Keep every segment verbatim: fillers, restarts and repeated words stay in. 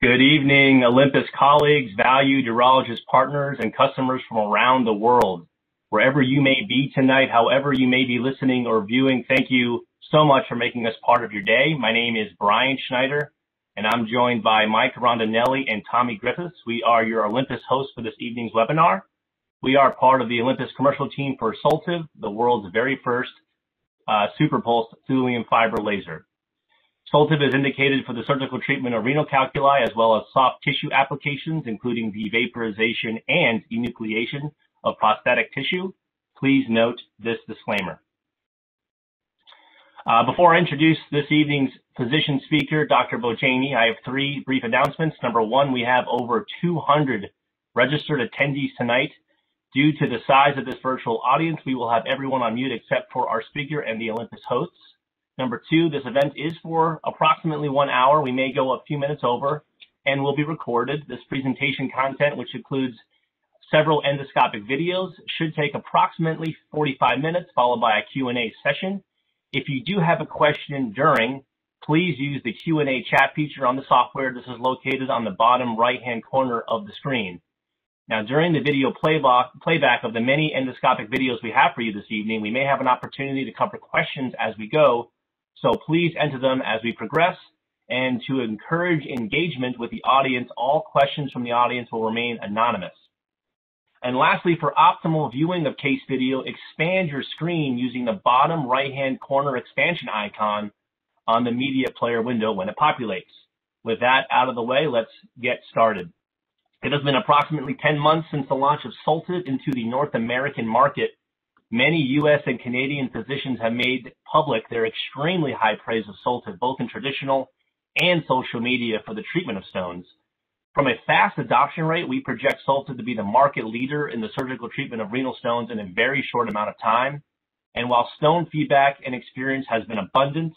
Good evening, Olympus colleagues, valued urologist partners, and customers from around the world. Wherever you may be tonight, however you may be listening or viewing, thank you so much for making us part of your day. My name is Brian Schneider, and I'm joined by Mike Rondinelli and Tommy Griffiths. We are your Olympus hosts for this evening's webinar. We are part of the Olympus commercial team for SOLTIVE, the world's very first uh, superpulse thulium fiber laser. SOLTIVE is indicated for the surgical treatment of renal calculi as well as soft tissue applications, including the vaporization and enucleation of prostatic tissue. Please note this disclaimer. Uh, before I introduce this evening's physician speaker, Doctor Bhojani, I have three brief announcements. Number one, we have over two hundred registered attendees tonight. Due to the size of this virtual audience, we will have everyone on mute except for our speaker and the Olympus hosts. Number two, this event is for approximately one hour. We may go a few minutes over and will be recorded. This presentation content, which includes several endoscopic videos, should take approximately forty-five minutes, followed by a Q and A session. If you do have a question during, please use the Q and A chat feature on the software. This is located on the bottom right-hand corner of the screen. Now, during the video playback, playback of the many endoscopic videos we have for you this evening, we may have an opportunity to cover questions as we go. So please enter them as we progress, and to encourage engagement with the audience, all questions from the audience will remain anonymous. And lastly, for optimal viewing of case video, expand your screen using the bottom right-hand corner expansion icon on the media player window when it populates. With that out of the way, let's get started. It has been approximately ten months since the launch of SOLTIVE into the North American market. Many U S and Canadian physicians have made public their extremely high praise of SOLTIVE, both in traditional and social media, for the treatment of stones. From a fast adoption rate, we project SOLTIVE to be the market leader in the surgical treatment of renal stones in a very short amount of time. And while stone feedback and experience has been abundant,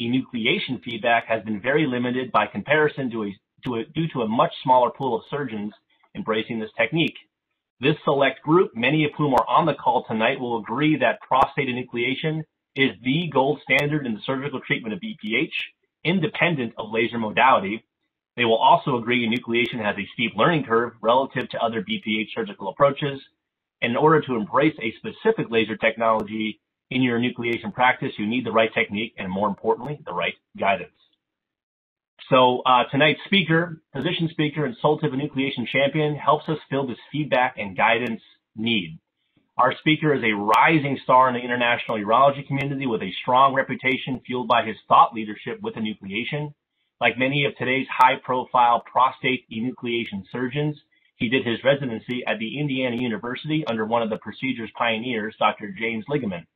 enucleation feedback has been very limited by comparison to a, to a, due to a much smaller pool of surgeons embracing this technique. This select group, many of whom are on the call tonight, will agree that prostate enucleation is the gold standard in the surgical treatment of B P H, independent of laser modality. They will also agree enucleation has a steep learning curve relative to other B P H surgical approaches. In order to embrace a specific laser technology in your enucleation practice, you need the right technique and, more importantly, the right guidance. So uh, tonight's speaker, physician speaker and SOLTIVE enucleation champion, helps us fill this feedback and guidance need. Our speaker is a rising star in the international urology community with a strong reputation fueled by his thought leadership with enucleation. Like many of today's high-profile prostate enucleation surgeons, he did his residency at the Indiana University under one of the procedure's pioneers, Doctor James Lingeman.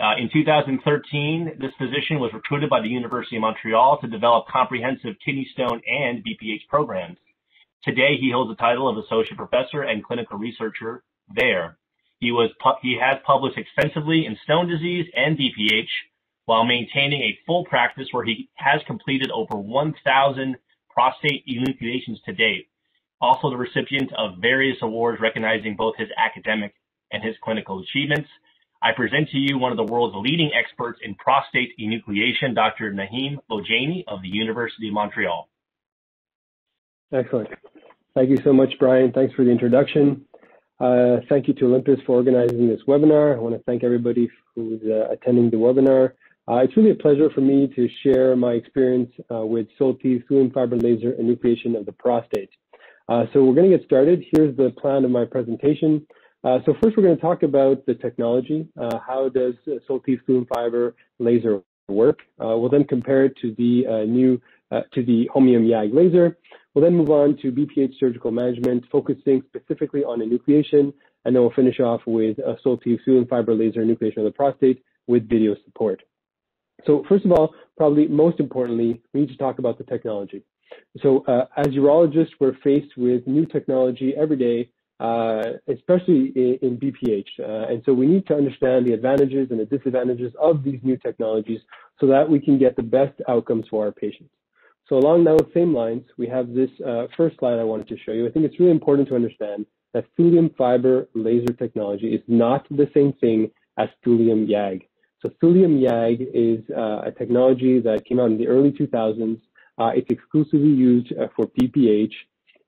Uh, in two thousand thirteen, this physician was recruited by the University of Montreal to develop comprehensive kidney stone and B P H programs. Today, he holds the title of associate professor and clinical researcher there. He was he has published extensively in stone disease and B P H, while maintaining a full practice where he has completed over one thousand prostate enucleations to date. Also the recipient of various awards recognizing both his academic and his clinical achievements. I present to you one of the world's leading experts in prostate enucleation, Doctor Naeem Bhojani of the University of Montreal. Excellent. Thank you so much, Brian. Thanks for the introduction. Uh, thank you to Olympus for organizing this webinar. I want to thank everybody who's uh, attending the webinar. Uh, it's really a pleasure for me to share my experience uh, with SOLTIVE thulium fiber laser enucleation of the prostate. Uh, so we're going to get started. Here's the plan of my presentation. Uh, so first, we're going to talk about the technology. Uh, how does uh, SOLTIVE thulium fiber laser work? Uh, we'll then compare it to the uh, new uh, to the holmium YAG laser. We'll then move on to B P H surgical management, focusing specifically on enucleation, and then we'll finish off with uh, SOLTIVE thulium fiber laser enucleation of the prostate with video support. So first of all, probably most importantly, we need to talk about the technology. So uh, as urologists, we're faced with new technology every day, Uh, especially in, in B P H. Uh, and so we need to understand the advantages and the disadvantages of these new technologies so that we can get the best outcomes for our patients. So along those same lines, we have this uh, first slide I wanted to show you. I think it's really important to understand that thulium fiber laser technology is not the same thing as thulium YAG. So thulium YAG is uh, a technology that came out in the early two thousands. Uh, it's exclusively used uh, for B P H.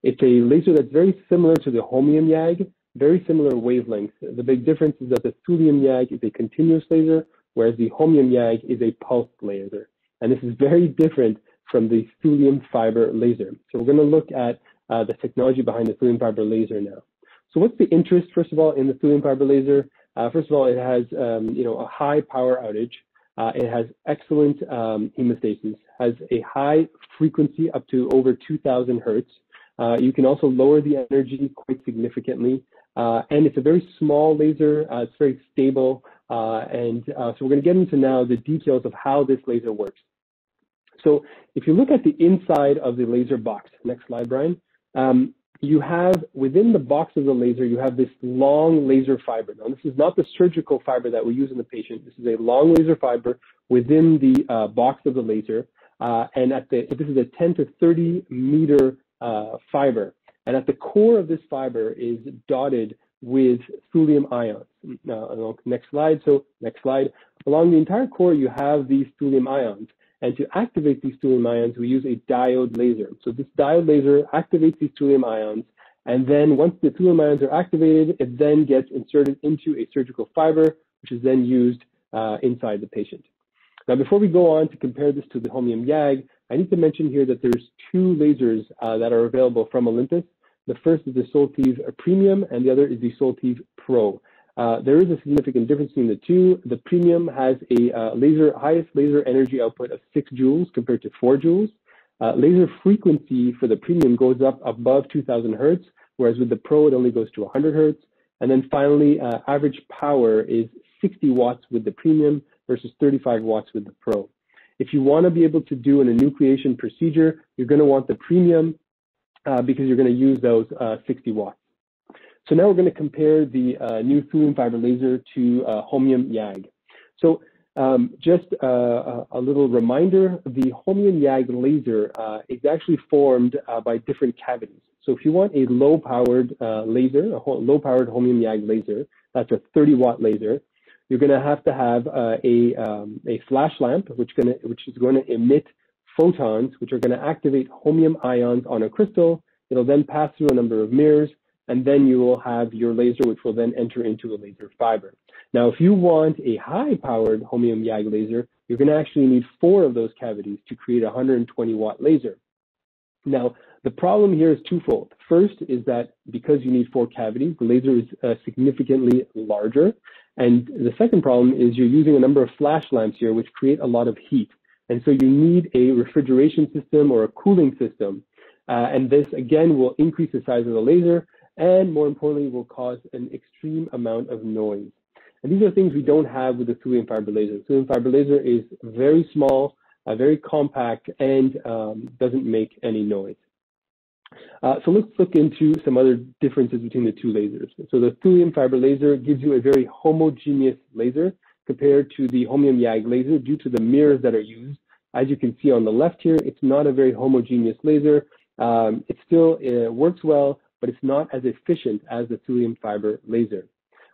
It's a laser that's very similar to the holmium YAG, very similar wavelengths. The big difference is that the thulium YAG is a continuous laser, whereas the holmium YAG is a pulsed laser. And this is very different from the thulium fiber laser. So we're going to look at uh, the technology behind the thulium fiber laser now. So what's the interest, first of all, in the thulium fiber laser? Uh, first of all, it has um, you know, a high power outage. Uh, it has excellent um, hemostasis, has a high frequency up to over two thousand hertz. Uh, you can also lower the energy quite significantly. Uh, and it's a very small laser. Uh, it's very stable. Uh, and uh, so we're going to get into now the details of how this laser works. So if you look at the inside of the laser box, next slide, Brian, um, you have within the box of the laser, you have this long laser fiber. Now, this is not the surgical fiber that we use in the patient. This is a long laser fiber within the uh, box of the laser. Uh, and at the, this is a ten to thirty meter uh, fiber. And at the core of this fiber is dotted with thulium ions. Now, next slide. So next slide. Along the entire core, you have these thulium ions. And to activate these thulium ions, we use a diode laser. So this diode laser activates these thulium ions. And then once the thulium ions are activated, it then gets inserted into a surgical fiber, which is then used uh, inside the patient. Now, before we go on to compare this to the holmium YAG, I need to mention here that there's two lasers uh, that are available from Olympus. The first is the Soltive Premium, and the other is the Soltive Pro. Uh, there is a significant difference between the two. The Premium has a uh, laser, highest laser energy output of six joules compared to four joules. Uh, laser frequency for the Premium goes up above two thousand hertz, whereas with the Pro, it only goes to one hundred hertz. And then finally, uh, average power is sixty watts with the Premium versus thirty-five watts with the Pro. If you want to be able to do an enucleation procedure, you're going to want the Premium uh, because you're going to use those uh, sixty watts. So now we're going to compare the uh, new thulium fiber laser to uh, holmium YAG. So um, just uh, a little reminder, the holmium YAG laser uh, is actually formed uh, by different cavities. So if you want a low-powered uh, laser, a low-powered holmium YAG laser, that's a thirty watt laser, you're going to have to have uh, a, um, a flash lamp, which, gonna, which is going to emit photons, which are going to activate holmium ions on a crystal. It'll then pass through a number of mirrors, and then you will have your laser, which will then enter into a laser fiber. Now, if you want a high-powered holmium YAG laser, you're going to actually need four of those cavities to create a one hundred twenty watt laser. Now, the problem here is twofold. First is that because you need four cavities, the laser is uh, significantly larger. And the second problem is you're using a number of flash lamps here, which create a lot of heat. And so you need a refrigeration system or a cooling system. Uh, and this, again, will increase the size of the laser, and more importantly, will cause an extreme amount of noise. And these are things we don't have with the thulium fiber laser. The thulium fiber laser is very small, uh, very compact, and um, doesn't make any noise. Uh, so let's look into some other differences between the two lasers. So the thulium fiber laser gives you a very homogeneous laser compared to the holmium YAG laser due to the mirrors that are used. As you can see on the left here, it's not a very homogeneous laser. Um, it still uh, works well, but it's not as efficient as the thulium fiber laser.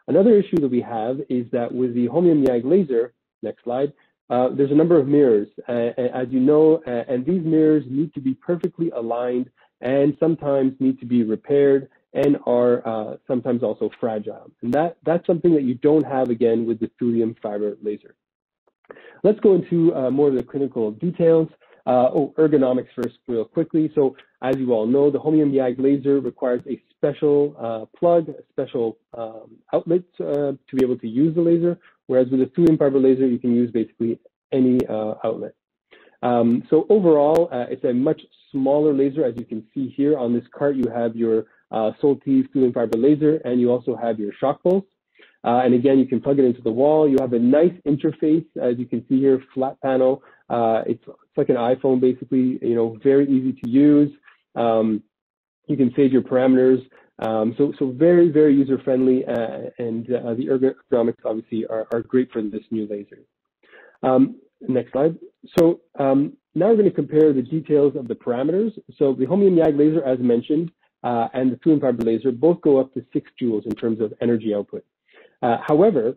Another issue that we have is that with the holmium YAG laser, next slide, uh, there's a number of mirrors, uh, as you know, uh, and these mirrors need to be perfectly aligned and sometimes need to be repaired and are uh, sometimes also fragile. And that, that's something that you don't have, again, with the thulium fiber laser. Let's go into uh, more of the clinical details. Uh, oh, ergonomics first real quickly. So as you all know, the holmium YAG laser requires a special uh, plug, a special um, outlet uh, to be able to use the laser, whereas with the thulium fiber laser, you can use basically any uh, outlet. Um, so overall, uh, it's a much smaller laser. As you can see here on this cart, you have your uh, Soltive thulium fiber laser, and you also have your shock pulse. Uh, and again, you can plug it into the wall. You have a nice interface, as you can see here, flat panel. Uh, it's, it's like an iPhone, basically, you know, very easy to use. Um, you can save your parameters. Um, so, so very, very user-friendly, uh, and uh, the ergonomics, obviously, are, are great for this new laser. Um, next slide. So um, now we're going to compare the details of the parameters. So the holmium YAG laser, as mentioned, uh, and the thulium fiber laser both go up to six joules in terms of energy output. Uh, however,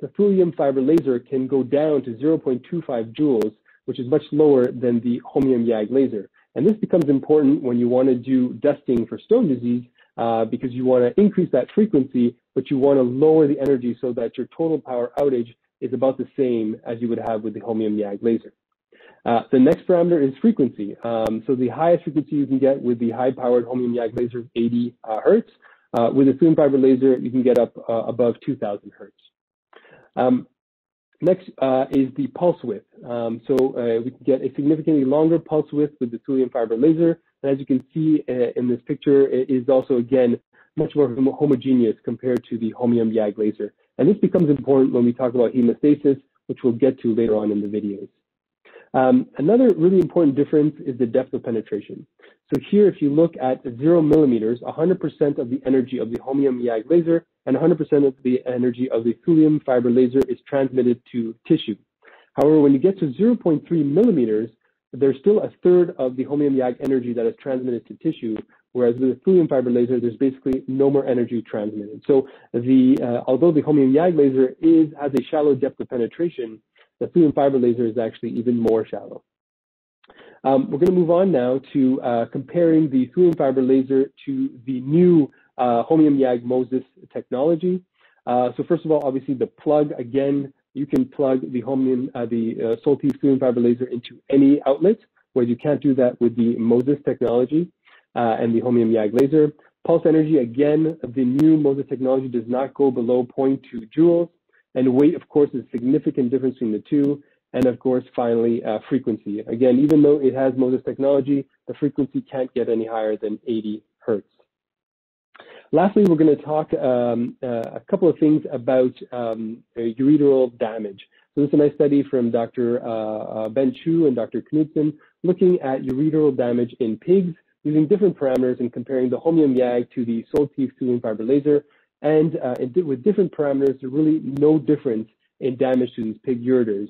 the thulium fiber laser can go down to zero point two five joules, which is much lower than the holmium YAG laser. And this becomes important when you want to do dusting for stone disease, uh, because you want to increase that frequency, but you want to lower the energy so that your total power outage is about the same as you would have with the holmium YAG laser. Uh, the next parameter is frequency. Um, so the highest frequency you can get with the high-powered holmium YAG laser is eighty uh, hertz. Uh, with a thulium fiber laser, you can get up uh, above two thousand hertz. Um, next uh, is the pulse width. Um, so uh, we can get a significantly longer pulse width with the thulium fiber laser. And as you can see uh, in this picture, it is also, again, much more hom homogeneous compared to the holmium YAG laser. And this becomes important when we talk about hemostasis, which we'll get to later on in the videos. Um, another really important difference is the depth of penetration. So here, if you look at zero millimeters, one hundred percent of the energy of the holmium YAG laser and one hundred percent of the energy of the thulium fiber laser is transmitted to tissue. However, when you get to zero point three millimeters, there's still a third of the holmium YAG energy that is transmitted to tissue, whereas with the thulium fiber laser, there's basically no more energy transmitted. So the, uh, although the holmium YAG laser is, has a shallow depth of penetration, the thulium fiber laser is actually even more shallow. Um, we're going to move on now to uh, comparing the thulium fiber laser to the new uh, holmium YAG MOSES technology. Uh, so first of all, obviously the plug. Again, you can plug the holmium, uh, the uh, SOLTIVE thulium fiber laser into any outlet, whereas you can't do that with the MOSES technology uh, and the holmium YAG laser. Pulse energy, again, the new MOSES technology does not go below zero point two joules. And weight, of course, is a significant difference between the two. And of course, finally, uh, frequency. Again, even though it has MOSES technology, the frequency can't get any higher than eighty hertz. Lastly, we're going to talk um, uh, a couple of things about um, ureteral damage. So this is a nice study from Doctor Uh, Ben Chu and Doctor Knudsen, looking at ureteral damage in pigs using different parameters and comparing the holmium YAG to the SOLTIVE thulium fiber laser. And uh, with different parameters, there's really no difference in damage to these pig ureters.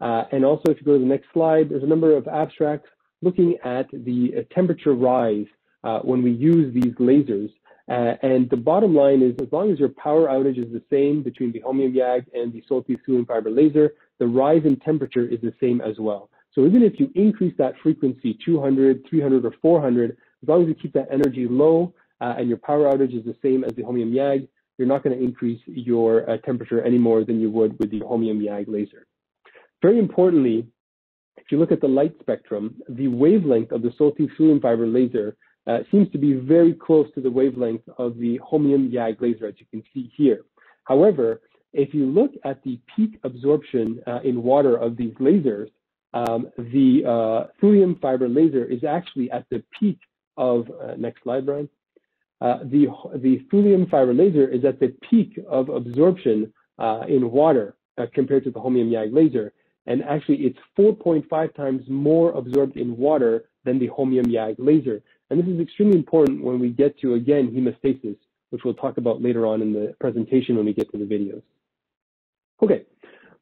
Uh, and also, if you go to the next slide, there's a number of abstracts looking at the temperature rise uh, when we use these lasers. Uh, and the bottom line is, as long as your power outage is the same between the holmium YAG and the SOLTIVE thulium fiber laser, the rise in temperature is the same as well. So even if you increase that frequency two hundred, three hundred, or four hundred, as long as you keep that energy low, Uh, and your power outage is the same as the holmium YAG, you're not going to increase your uh, temperature any more than you would with the holmium YAG laser. Very importantly, if you look at the light spectrum, the wavelength of the SOLTIVE thulium fiber laser uh, seems to be very close to the wavelength of the holmium YAG laser, as you can see here. However, if you look at the peak absorption uh, in water of these lasers, um, the uh, thulium fiber laser is actually at the peak of, uh, next slide, Brian. Uh, the, the thulium fiber laser is at the peak of absorption uh, in water uh, compared to the holmium YAG laser. And actually, it's four point five times more absorbed in water than the holmium YAG laser. And this is extremely important when we get to, again, hemostasis, which we'll talk about later on in the presentation when we get to the videos. Okay,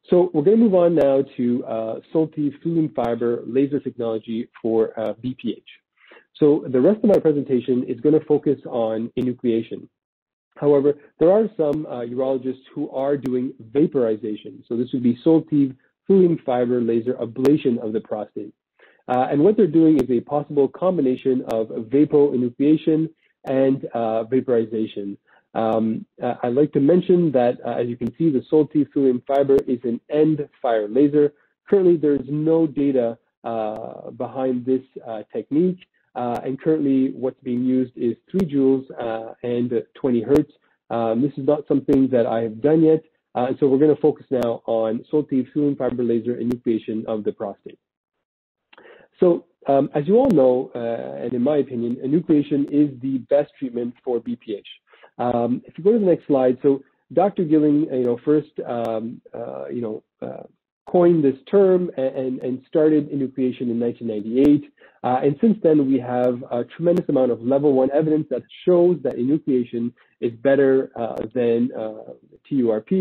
so we're going to move on now to uh, SOLTIVE thulium fiber laser technology for uh, B P H. So the rest of my presentation is going to focus on enucleation. However, there are some uh, urologists who are doing vaporization. So this would be SOLTIVE thulium fiber laser ablation of the prostate. Uh, and what they're doing is a possible combination of vapo-enucleation and uh, vaporization. Um, I'd like to mention that, uh, as you can see, the SOLTIVE thulium fiber is an end-fire laser. Currently, there's no data uh, behind this uh, technique. Uh, and currently, what's being used is three joules uh, and twenty hertz. Um, this is not something that I have done yet, uh, and so we're going to focus now on SOLTIVE thulium fiber laser enucleation of the prostate. So, um, as you all know, uh, and in my opinion, enucleation is the best treatment for B P H. Um, if you go to the next slide, so Doctor Gilling, you know, first, um, uh, you know, uh, coined this term and, and started enucleation in nineteen ninety-eight. Uh, and since then, we have a tremendous amount of level one evidence that shows that enucleation is better uh, than uh, T U R P,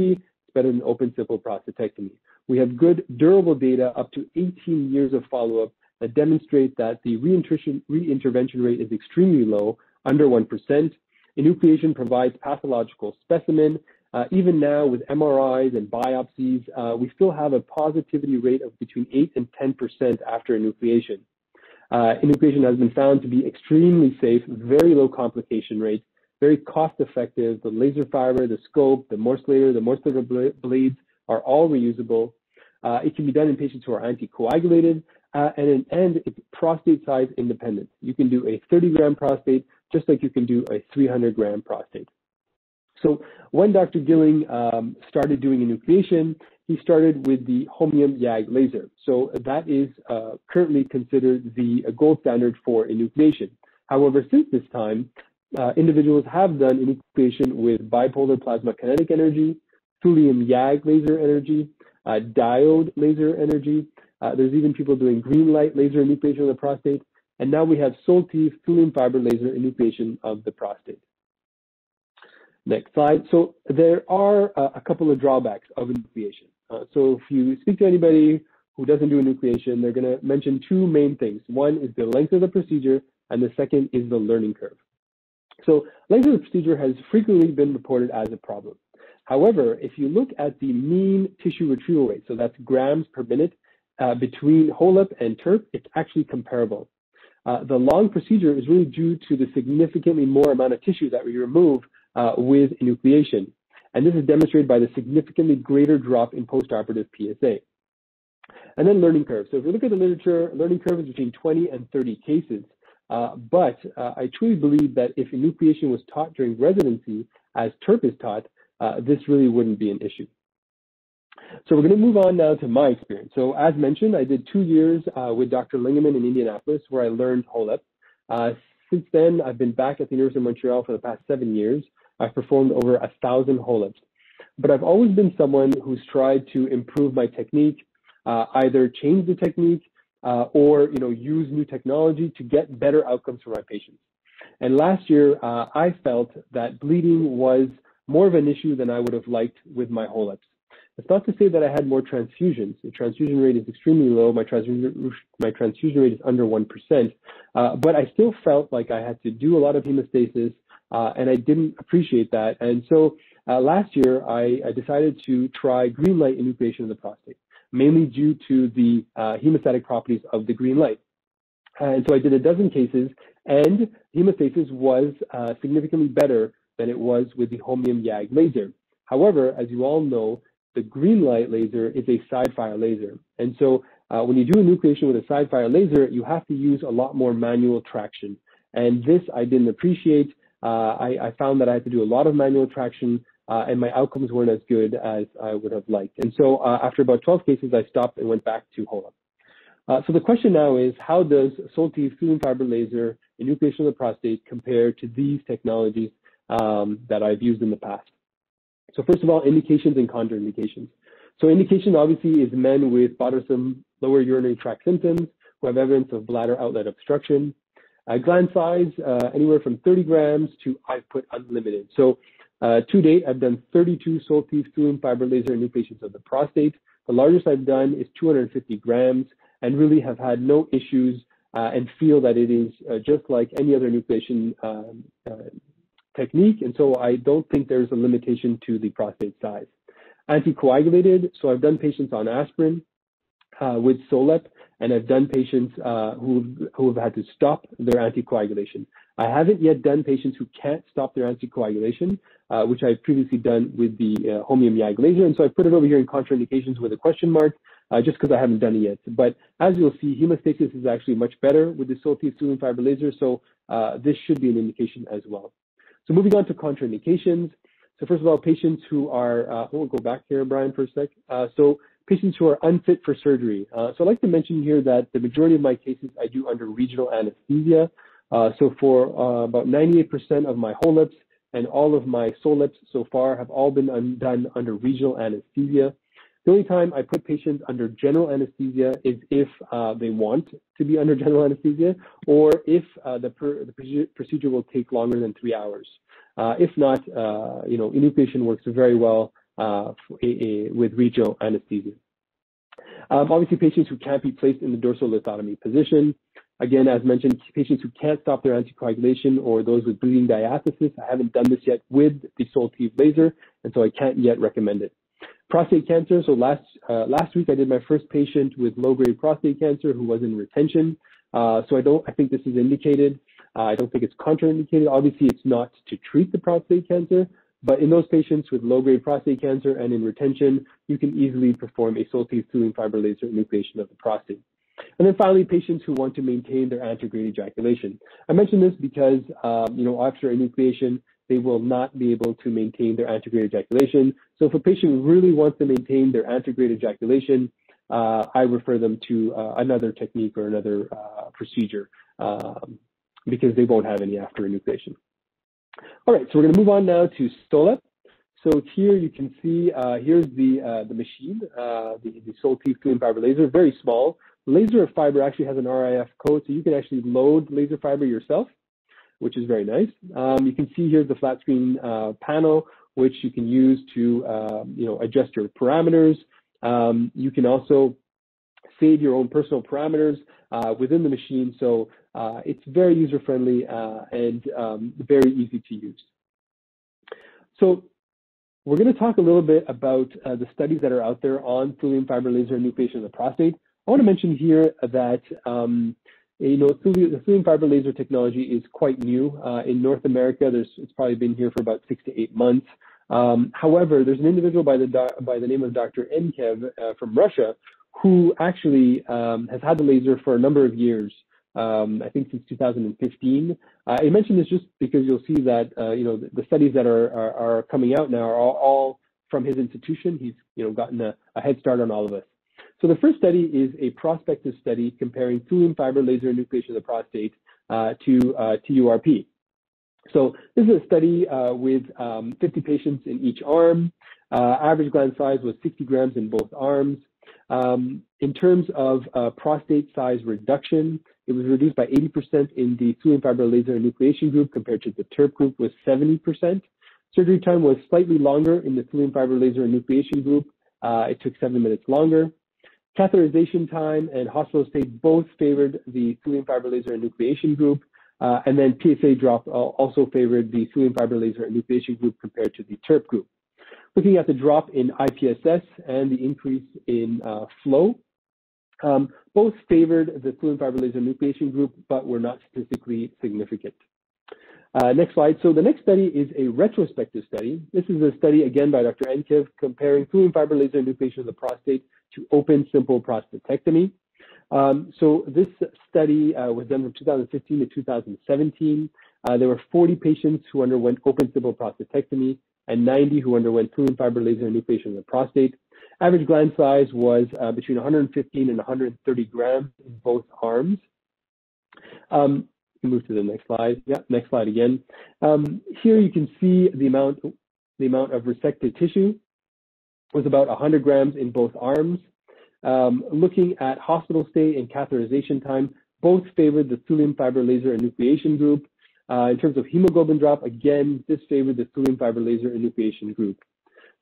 it's better than open simple prostatectomy. We have good durable data up to eighteen years of follow-up that demonstrate that the reintervention, reintervention rate is extremely low, under one percent. Enucleation provides pathological specimen, Uh, even now with M R Is and biopsies, uh, we still have a positivity rate of between eight and ten percent after enucleation. Uh, enucleation has been found to be extremely safe, very low complication rate, very cost effective. The laser fiber, the scope, the morcellator, the morcellator blades are all reusable. Uh, it can be done in patients who are anticoagulated, uh, and, in, and it's prostate size independent. You can do a thirty gram prostate just like you can do a three hundred gram prostate. So when Doctor Gilling um, started doing enucleation, he started with the holmium YAG laser. So that is uh, currently considered the gold standard for enucleation. However, since this time, uh, individuals have done enucleation with bipolar plasma kinetic energy, thulium YAG laser energy, uh, diode laser energy. Uh, there's even people doing green light laser enucleation of the prostate. And now we have Soltive thulium fiber laser enucleation of the prostate. Next slide. So there are uh, a couple of drawbacks of enucleation. Uh, so if you speak to anybody who doesn't do enucleation, they're going to mention two main things. One is the length of the procedure, and the second is the learning curve. So length of the procedure has frequently been reported as a problem. However, if you look at the mean tissue retrieval rate, so that's grams per minute, uh, between HOLEP and TERP, it's actually comparable. Uh, the long procedure is really due to the significantly more amount of tissue that we remove Uh, with enucleation, and this is demonstrated by the significantly greater drop in postoperative P S A. And then learning curve. So if you look at the literature, learning curve is between twenty and thirty cases, uh, but uh, I truly believe that if enucleation was taught during residency, as TERP is taught, uh, this really wouldn't be an issue. So we're going to move on now to my experience. So as mentioned, I did two years uh, with Doctor Lingeman in Indianapolis, where I learned HOLEP. Uh, since then, I've been back at the University of Montreal for the past seven years. I've performed over a thousand HOLEPs, but I've always been someone who's tried to improve my technique, uh, either change the technique uh, or you know use new technology to get better outcomes for my patients. And last year, uh, I felt that bleeding was more of an issue than I would have liked with my HOLEPs. It's not to say that I had more transfusions. The transfusion rate is extremely low. My transfusion, my transfusion rate is under one percent, uh, but I still felt like I had to do a lot of hemostasis, Uh, and I didn't appreciate that. And so uh, last year, I, I decided to try green light enucleation of the prostate, mainly due to the uh, hemostatic properties of the green light. Uh, and so I did a dozen cases, and hemostasis was uh, significantly better than it was with the holmium YAG laser. However, as you all know, the green light laser is a side-fire laser. And so uh, when you do enucleation with a side-fire laser, you have to use a lot more manual traction. And this I didn't appreciate. Uh, I, I found that I had to do a lot of manual traction, uh, and my outcomes weren't as good as I would have liked. And so uh, after about twelve cases, I stopped and went back to HOLEP. Uh, so the question now is, how does SOLTIVE thulium fiber laser enucleation of the prostate compare to these technologies um, that I've used in the past? So first of all, indications and contraindications. So indication obviously is men with bothersome lower urinary tract symptoms who have evidence of bladder outlet obstruction. Uh, gland size, uh, anywhere from thirty grams to I've put unlimited. So uh, to date, I've done thirty-two SOLTIVE thulium fiber laser enucleations of the prostate. The largest I've done is two hundred fifty grams, and really have had no issues uh, and feel that it is uh, just like any other enucleation um, uh, technique. And so I don't think there's a limitation to the prostate size. Anticoagulated, so I've done patients on aspirin uh, with SoLEP, and I've done patients uh, who who have had to stop their anticoagulation. I haven't yet done patients who can't stop their anticoagulation, uh, which I've previously done with the uh, holmium YAG laser. And so I put it over here in contraindications with a question mark, uh, just because I haven't done it yet. But as you'll see, hemostasis is actually much better with the SOLTIVE thulium fiber laser, so uh, this should be an indication as well. So moving on to contraindications. So first of all, patients who are, uh, we'll go back here, Brian, for a sec. Uh, so patients who are unfit for surgery. Uh, so I'd like to mention here that the majority of my cases I do under regional anesthesia. Uh, so for uh, about ninety-eight percent of my HOLEPs and all of my SoLEPs so far have all been done under regional anesthesia. The only time I put patients under general anesthesia is if uh, they want to be under general anesthesia, or if uh, the, per, the procedure will take longer than three hours. Uh, if not, uh, you know, enucleation works very well Uh, for, uh, with regional anesthesia. Um, obviously, patients who can't be placed in the dorsal lithotomy position, Again, as mentioned, patients who can't stop their anticoagulation or those with bleeding diastasis, I haven't done this yet with the SOLTIVE laser, and so I can't yet recommend it. Prostate cancer, so last, uh, last week I did my first patient with low-grade prostate cancer who was in retention, uh, so I don't, I think this is indicated. Uh, I don't think it's contraindicated. Obviously, it's not to treat the prostate cancer, but in those patients with low-grade prostate cancer and in retention, you can easily perform a SOLTIVE thulium fiber laser enucleation of the prostate. And then finally, patients who want to maintain their antegrade ejaculation. I mention this because, um, you know, after enucleation, they will not be able to maintain their antegrade ejaculation. So if a patient really wants to maintain their antegrade ejaculation, uh, I refer them to uh, another technique or another uh, procedure um, because they won't have any after enucleation. All right, so we're going to move on now to SoLEP. So here you can see, uh, here's the, uh, the machine, uh, the, the SOLTIVE thulium fiber laser, very small. Laser fiber actually has an R I F code, so you can actually load laser fiber yourself, which is very nice. Um, you can see here's the flat screen uh, panel, which you can use to uh, you know, adjust your parameters. Um, you can also save your own personal parameters uh, within the machine, so uh, it's very user-friendly uh, and um, very easy to use. So we're going to talk a little bit about uh, the studies that are out there on thulium fiber laser enucleation of the prostate. I want to mention here that um, you know, the thulium fiber laser technology is quite new. Uh, in North America, there's, it's probably been here for about six to eight months. Um, however, there's an individual by the, by the name of Doctor Enkev uh, from Russia who actually um, has had the laser for a number of years, um, I think since two thousand fifteen. Uh, I mention this just because you'll see that uh, you know, the, the studies that are, are, are coming out now are all, all from his institution. He's you know, gotten a, a head start on all of us. So the first study is a prospective study comparing thulium fiber laser enucleation of the prostate uh, to uh, T U R P. So this is a study uh, with um, fifty patients in each arm. Uh, average gland size was sixty grams in both arms. Um, in terms of uh, prostate size reduction, it was reduced by eighty percent in the thulium fiber laser enucleation group compared to the TERP group was seventy percent. Surgery time was slightly longer in the thulium fiber laser enucleation group. Uh, it took seven minutes longer. Catheterization time and hospital stay both favored the thulium fiber laser enucleation group, uh, and then P S A drop also favored the thulium fiber laser enucleation group compared to the TERP group. Looking at the drop in I P S S and the increase in uh, flow, um, both favored the thulium fiber laser enucleation group, but were not statistically significant. Uh, next slide. So the next study is a retrospective study. This is a study, again, by Doctor Enkev comparing thulium fiber laser enucleation of the prostate to open simple prostatectomy. Um, so this study uh, was done from two thousand fifteen to two thousand seventeen. Uh, there were forty patients who underwent open simple prostatectomy and ninety who underwent thulium fiber laser enucleation of the prostate. Average gland size was uh, between one hundred fifteen and one hundred thirty grams in both arms. Um, Move to the next slide. Yeah, next slide again. Um, here you can see the amount, the amount of resected tissue was about one hundred grams in both arms. Um, looking at hospital stay and catheterization time, both favored the thulium fiber laser enucleation group. Uh, in terms of hemoglobin drop, again, this favored the thulium fiber laser enucleation group.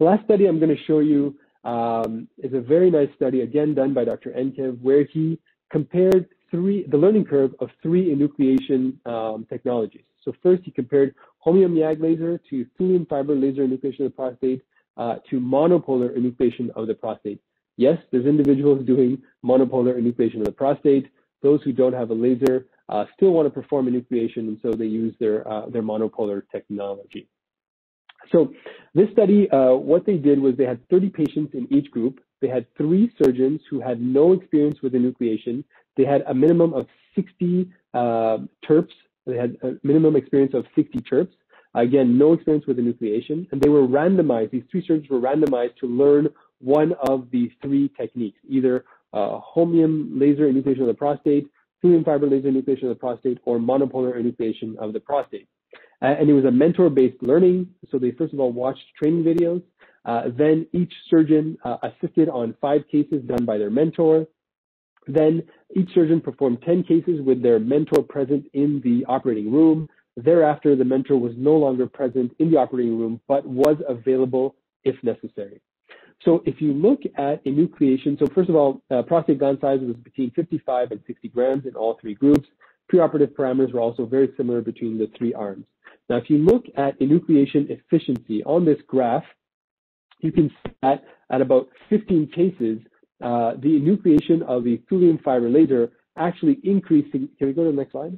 The last study I'm going to show you um, is a very nice study, again done by Doctor Enkev, where he compared Three, the learning curve of three enucleation um, technologies. So first, he compared holmium Y A G laser to thulium fiber laser enucleation of the prostate uh, to monopolar enucleation of the prostate. Yes, there's individuals doing monopolar enucleation of the prostate. Those who don't have a laser uh, still want to perform enucleation, and so they use their, uh, their monopolar technology. So this study, uh, what they did was they had thirty patients in each group. They had three surgeons who had no experience with enucleation. They had a minimum of sixty uh, TERPs. They had a minimum experience of sixty TERPs. Again, no experience with enucleation. And they were randomized. These three surgeons were randomized to learn one of the three techniques, either uh, holmium laser enucleation of the prostate, thulium fiber laser enucleation of the prostate, or monopolar enucleation of the prostate. Uh, and it was a mentor-based learning. So they first of all watched training videos. Uh, then each surgeon uh, assisted on five cases done by their mentor. Then each surgeon performed ten cases with their mentor present in the operating room. Thereafter, the mentor was no longer present in the operating room, but was available if necessary. So if you look at enucleation, so first of all, uh, prostate gland size was between fifty-five and sixty grams in all three groups. Preoperative parameters were also very similar between the three arms. Now, if you look at enucleation efficiency on this graph, you can see that at about fifteen cases, uh, the enucleation of the thulium fiber laser actually increased. Can we go to the next slide?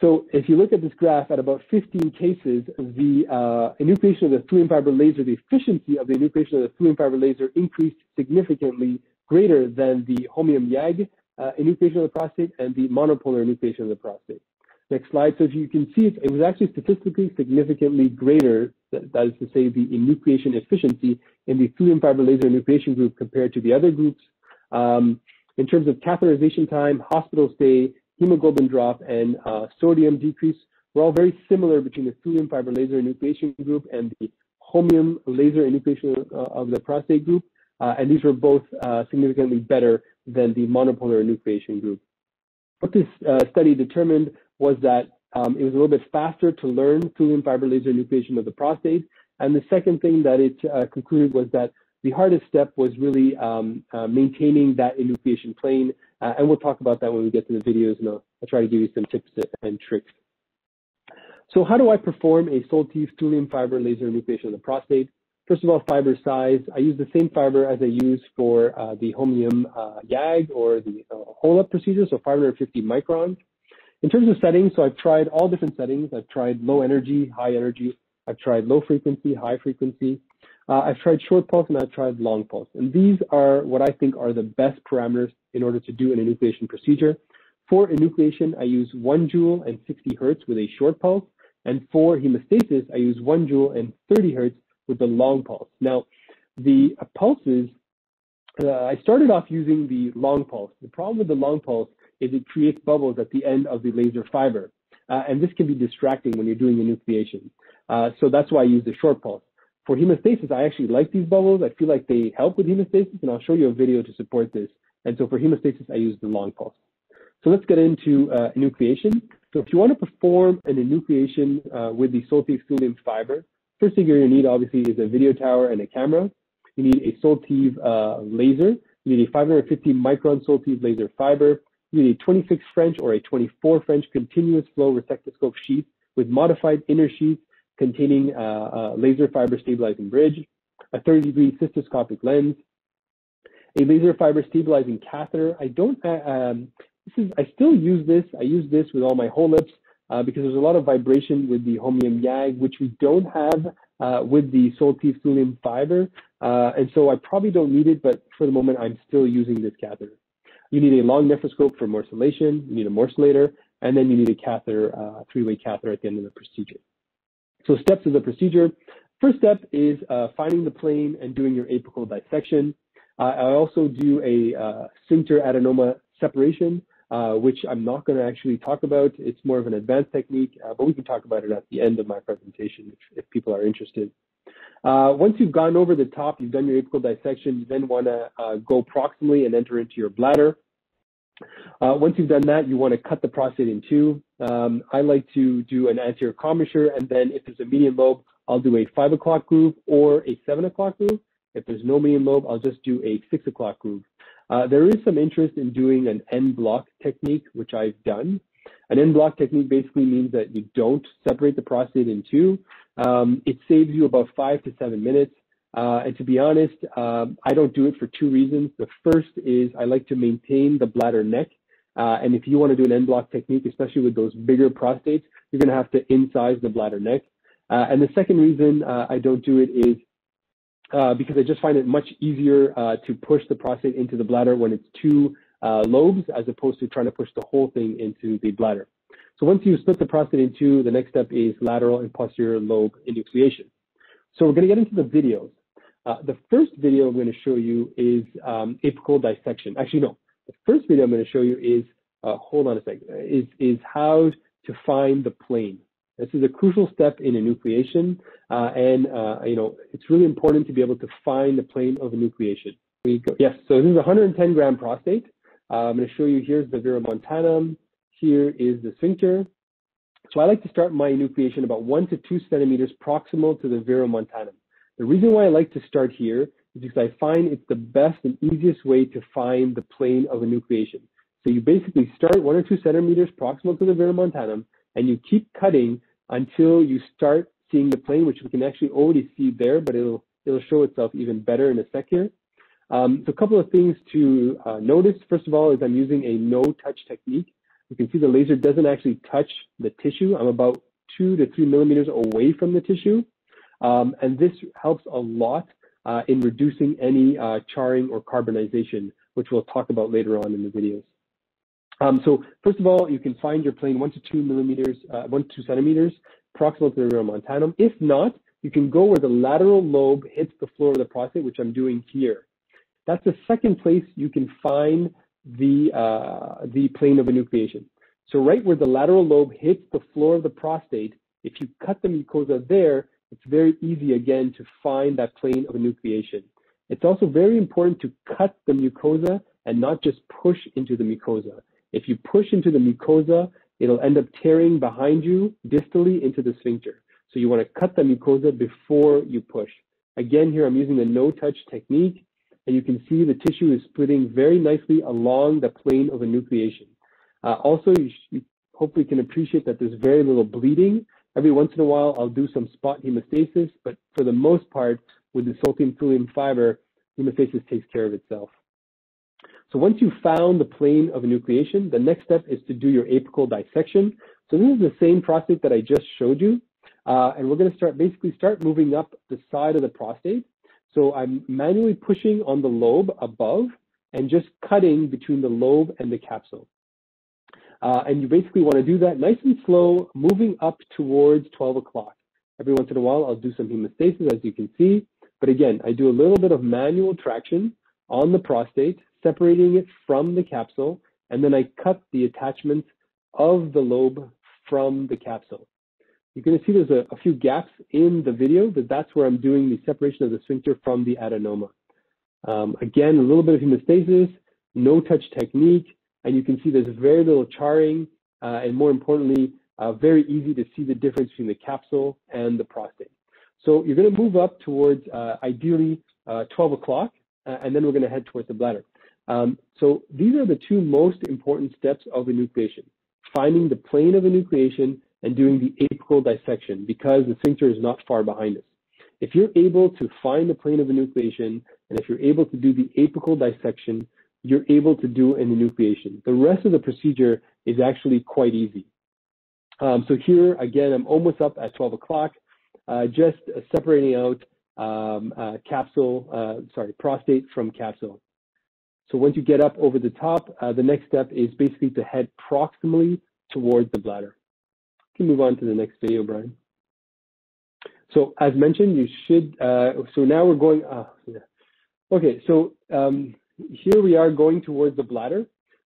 So if you look at this graph, at about fifteen cases, the uh, enucleation of the thulium fiber laser, the efficiency of the enucleation of the thulium fiber laser increased significantly greater than the holmium YAG uh, enucleation of the prostate and the monopolar enucleation of the prostate. Next slide. So if you can see, it, it was actually statistically significantly greater, that, that is to say, the enucleation efficiency in the thulium fiber laser enucleation group compared to the other groups. Um, in terms of catheterization time, hospital stay, hemoglobin drop, and uh, sodium decrease were all very similar between the thulium fiber laser enucleation group and the holmium laser enucleation of, uh, of the prostate group, uh, and these were both uh, significantly better than the monopolar enucleation group. What this uh, study determined was that um, it was a little bit faster to learn thulium fiber laser enucleation of the prostate, and the second thing that it uh, concluded was that the hardest step was really um, uh, maintaining that enucleation plane, uh, and we'll talk about that when we get to the videos, and I'll, I'll try to give you some tips and tricks. So how do I perform a SOLTIVE thulium fiber laser enucleation of the prostate? First of all, fiber size. I use the same fiber as I use for uh, the holmium uh, YAG or the uh, HOLEP procedure, so five hundred fifty microns. In terms of settings, so I've tried all different settings. I've tried low energy, high energy. I've tried low frequency, high frequency. Uh, I've tried short pulse and I've tried long pulse. And these are what I think are the best parameters in order to do an enucleation procedure. For enucleation, I use one joule and sixty hertz with a short pulse. And for hemostasis, I use one joule and thirty hertz with the long pulse. Now, the uh, pulses, uh, I started off using the long pulse. The problem with the long pulse is it creates bubbles at the end of the laser fiber. Uh, and this can be distracting when you're doing enucleation. Uh, so that's why I use the short pulse. For hemostasis, I actually like these bubbles. I feel like they help with hemostasis, and I'll show you a video to support this. And so for hemostasis, I use the long pulse. So let's get into uh, enucleation. So if you want to perform an enucleation uh, with the SOLTIVE thulium fiber, first thing you're going to need, obviously, is a video tower and a camera. You need a SOLTIVE uh, laser. You need a five hundred fifty micron SOLTIVE laser fiber. You need a twenty-six French or a twenty-four French continuous flow resectoscope sheath with modified inner sheath containing a, a laser fiber stabilizing bridge, a thirty degree cystoscopic lens, a laser fiber stabilizing catheter. I don't, uh, um, this is, I still use this. I use this with all my HOLEPs uh, because there's a lot of vibration with the holmium YAG, which we don't have uh, with the SOLTIVE thulium fiber. Uh, and so I probably don't need it, but for the moment, I'm still using this catheter. You need a long nephroscope for morcellation, you need a morcellator, and then you need a catheter, uh, three-way catheter at the end of the procedure. So steps of the procedure. First step is uh, finding the plane and doing your apical dissection. Uh, I also do a uh, sphincter adenoma separation, uh, which I'm not going to actually talk about. It's more of an advanced technique, uh, but we can talk about it at the end of my presentation if, if people are interested. Uh, once you've gone over the top, you've done your apical dissection, you then want to uh, go proximally and enter into your bladder. Uh, once you've done that, you want to cut the prostate in two. Um, I like to do an anterior commissure, and then if there's a median lobe, I'll do a five o'clock groove or a seven o'clock groove. If there's no median lobe, I'll just do a six o'clock groove. Uh, there is some interest in doing an end block technique, which I've done. An end block technique basically means that you don't separate the prostate in two. Um, it saves you about five to seven minutes. Uh, and to be honest, um, I don't do it for two reasons. The first is I like to maintain the bladder neck. Uh, and if you want to do an end block technique, especially with those bigger prostates, you're going to have to incise the bladder neck. Uh, and the second reason uh, I don't do it is uh, because I just find it much easier uh, to push the prostate into the bladder when it's two uh, lobes, as opposed to trying to push the whole thing into the bladder. So once you split the prostate in two, the next step is lateral and posterior lobe enucleation. So we're going to get into the videos. Uh, the first video I'm going to show you is um, apical dissection. Actually, no. The first video I'm going to show you is, uh, hold on a second, is, is how to find the plane. This is a crucial step in enucleation, uh, and, uh, you know, it's really important to be able to find the plane of enucleation. We go. Yes, so this is a one hundred ten gram prostate. Uh, I'm going to show you, here's the verumontanum, here is the sphincter. So I like to start my enucleation about one to two centimeters proximal to the verumontanum. The reason why I like to start here is because I find it's the best and easiest way to find the plane of enucleation. So you basically start one or two centimeters proximal to the verumontanum, and you keep cutting until you start seeing the plane, which we can actually already see there, but it'll, it'll show itself even better in a sec here. Um, so a couple of things to uh, notice. First of all, is I'm using a no-touch technique. You can see the laser doesn't actually touch the tissue. I'm about two to three millimeters away from the tissue. Um, and this helps a lot uh, in reducing any uh, charring or carbonization, which we'll talk about later on in the videos. Um, so first of all, you can find your plane one to two millimeters, uh, one to two centimeters proximal to the verumontanum. If not, you can go where the lateral lobe hits the floor of the prostate, which I'm doing here. That's the second place you can find the, uh, the plane of enucleation. So right where the lateral lobe hits the floor of the prostate, if you cut the mucosa there, it's very easy again to find that plane of enucleation. It's also very important to cut the mucosa and not just push into the mucosa. If you push into the mucosa, it'll end up tearing behind you distally into the sphincter. So you want to cut the mucosa before you push. Again, here I'm using the no-touch technique, and you can see the tissue is splitting very nicely along the plane of enucleation. Uh, also, you, you hopefully can appreciate that there's very little bleeding. Every once in a while, I'll do some spot hemostasis, but for the most part, with the SOLTIVE thulium fiber, hemostasis takes care of itself. So once you've found the plane of enucleation, the next step is to do your apical dissection. So this is the same prostate that I just showed you, uh, and we're going to start basically start moving up the side of the prostate. So I'm manually pushing on the lobe above and just cutting between the lobe and the capsule. Uh, and you basically want to do that nice and slow, moving up towards twelve o'clock. Every once in a while, I'll do some hemostasis, as you can see. But again, I do a little bit of manual traction on the prostate, separating it from the capsule, and then I cut the attachments of the lobe from the capsule. You're going to see there's a, a few gaps in the video, but that's where I'm doing the separation of the sphincter from the adenoma. Um, again, a little bit of hemostasis, no-touch technique, and you can see there's very little charring, uh, and more importantly, uh, very easy to see the difference between the capsule and the prostate. So you're going to move up towards, uh, ideally, uh, twelve o'clock, uh, and then we're going to head towards the bladder. Um, so these are the two most important steps of enucleation, finding the plane of enucleation and doing the apical dissection, because the sphincter is not far behind us. If you're able to find the plane of enucleation, and if you're able to do the apical dissection, you're able to do an enucleation. The rest of the procedure is actually quite easy. Um, so here, again, I'm almost up at twelve o'clock, uh, just separating out um, uh, capsule, uh, sorry, prostate from capsule. So once you get up over the top, uh, the next step is basically to head proximally towards the bladder. You can move on to the next video, Brian. So as mentioned, you should, uh, so now we're going, uh, yeah. Okay, so, um, here we are going towards the bladder.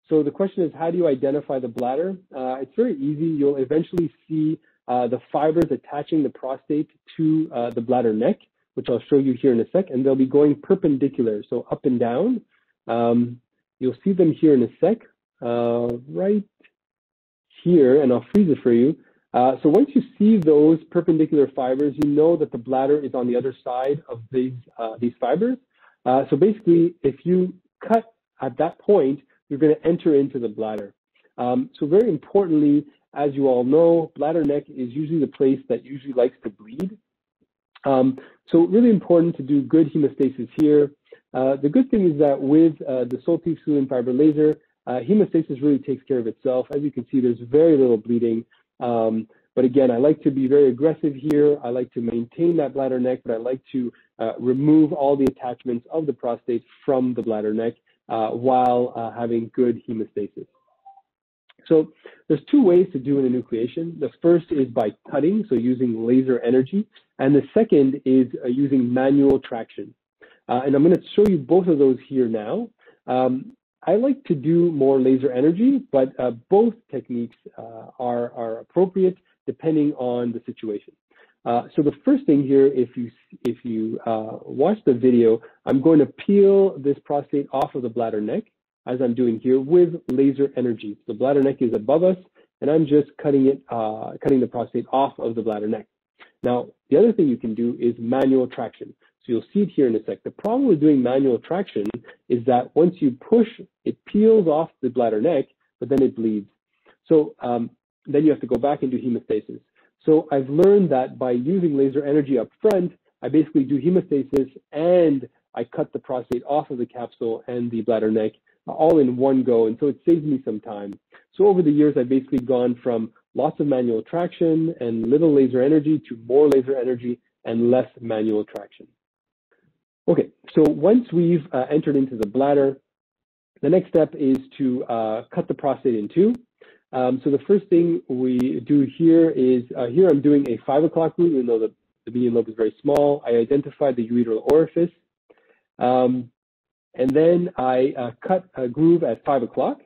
So the question is, how do you identify the bladder? Uh, it's very easy. You'll eventually see uh, the fibers attaching the prostate to uh, the bladder neck, which I'll show you here in a sec, and they'll be going perpendicular, so up and down. Um, you'll see them here in a sec, uh, right here, and I'll freeze it for you. Uh, so once you see those perpendicular fibers, you know that the bladder is on the other side of these, uh, these fibers. Uh, so basically, if you cut at that point, you're going to enter into the bladder. Um, so very importantly, as you all know, bladder neck is usually the place that usually likes to bleed. Um, so really important to do good hemostasis here. Uh, the good thing is that with uh, the SOLTIVE thulium fiber laser, uh, hemostasis really takes care of itself. As you can see, there's very little bleeding. Um, But again, I like to be very aggressive here. I like to maintain that bladder neck, but I like to uh, remove all the attachments of the prostate from the bladder neck uh, while uh, having good hemostasis. So there's two ways to do an enucleation. The first is by cutting, so using laser energy, and the second is uh, using manual traction. Uh, and I'm going to show you both of those here now. Um, I like to do more laser energy, but uh, both techniques uh, are, are appropriate depending on the situation. Uh, so the first thing here, if you, if you uh, watch the video, I'm going to peel this prostate off of the bladder neck, as I'm doing here, with laser energy. The bladder neck is above us, and I'm just cutting, it, uh, cutting the prostate off of the bladder neck. Now, The other thing you can do is manual traction. So you'll see it here in a sec. The problem with doing manual traction is that once you push, it peels off the bladder neck, but then it bleeds. So um, then you have to go back and do hemostasis. So I've learned that by using laser energy up front, I basically do hemostasis and I cut the prostate off of the capsule and the bladder neck all in one go. And so it saves me some time. So over the years, I've basically gone from lots of manual traction and little laser energy to more laser energy and less manual traction. Okay, so once we've uh, entered into the bladder, the next step is to uh, cut the prostate in two. Um, so the first thing we do here is, uh, here I'm doing a five o'clock root, even though the, the median lobe is very small. I identify the ureteral orifice. Um, and then I uh, cut a groove at five o'clock.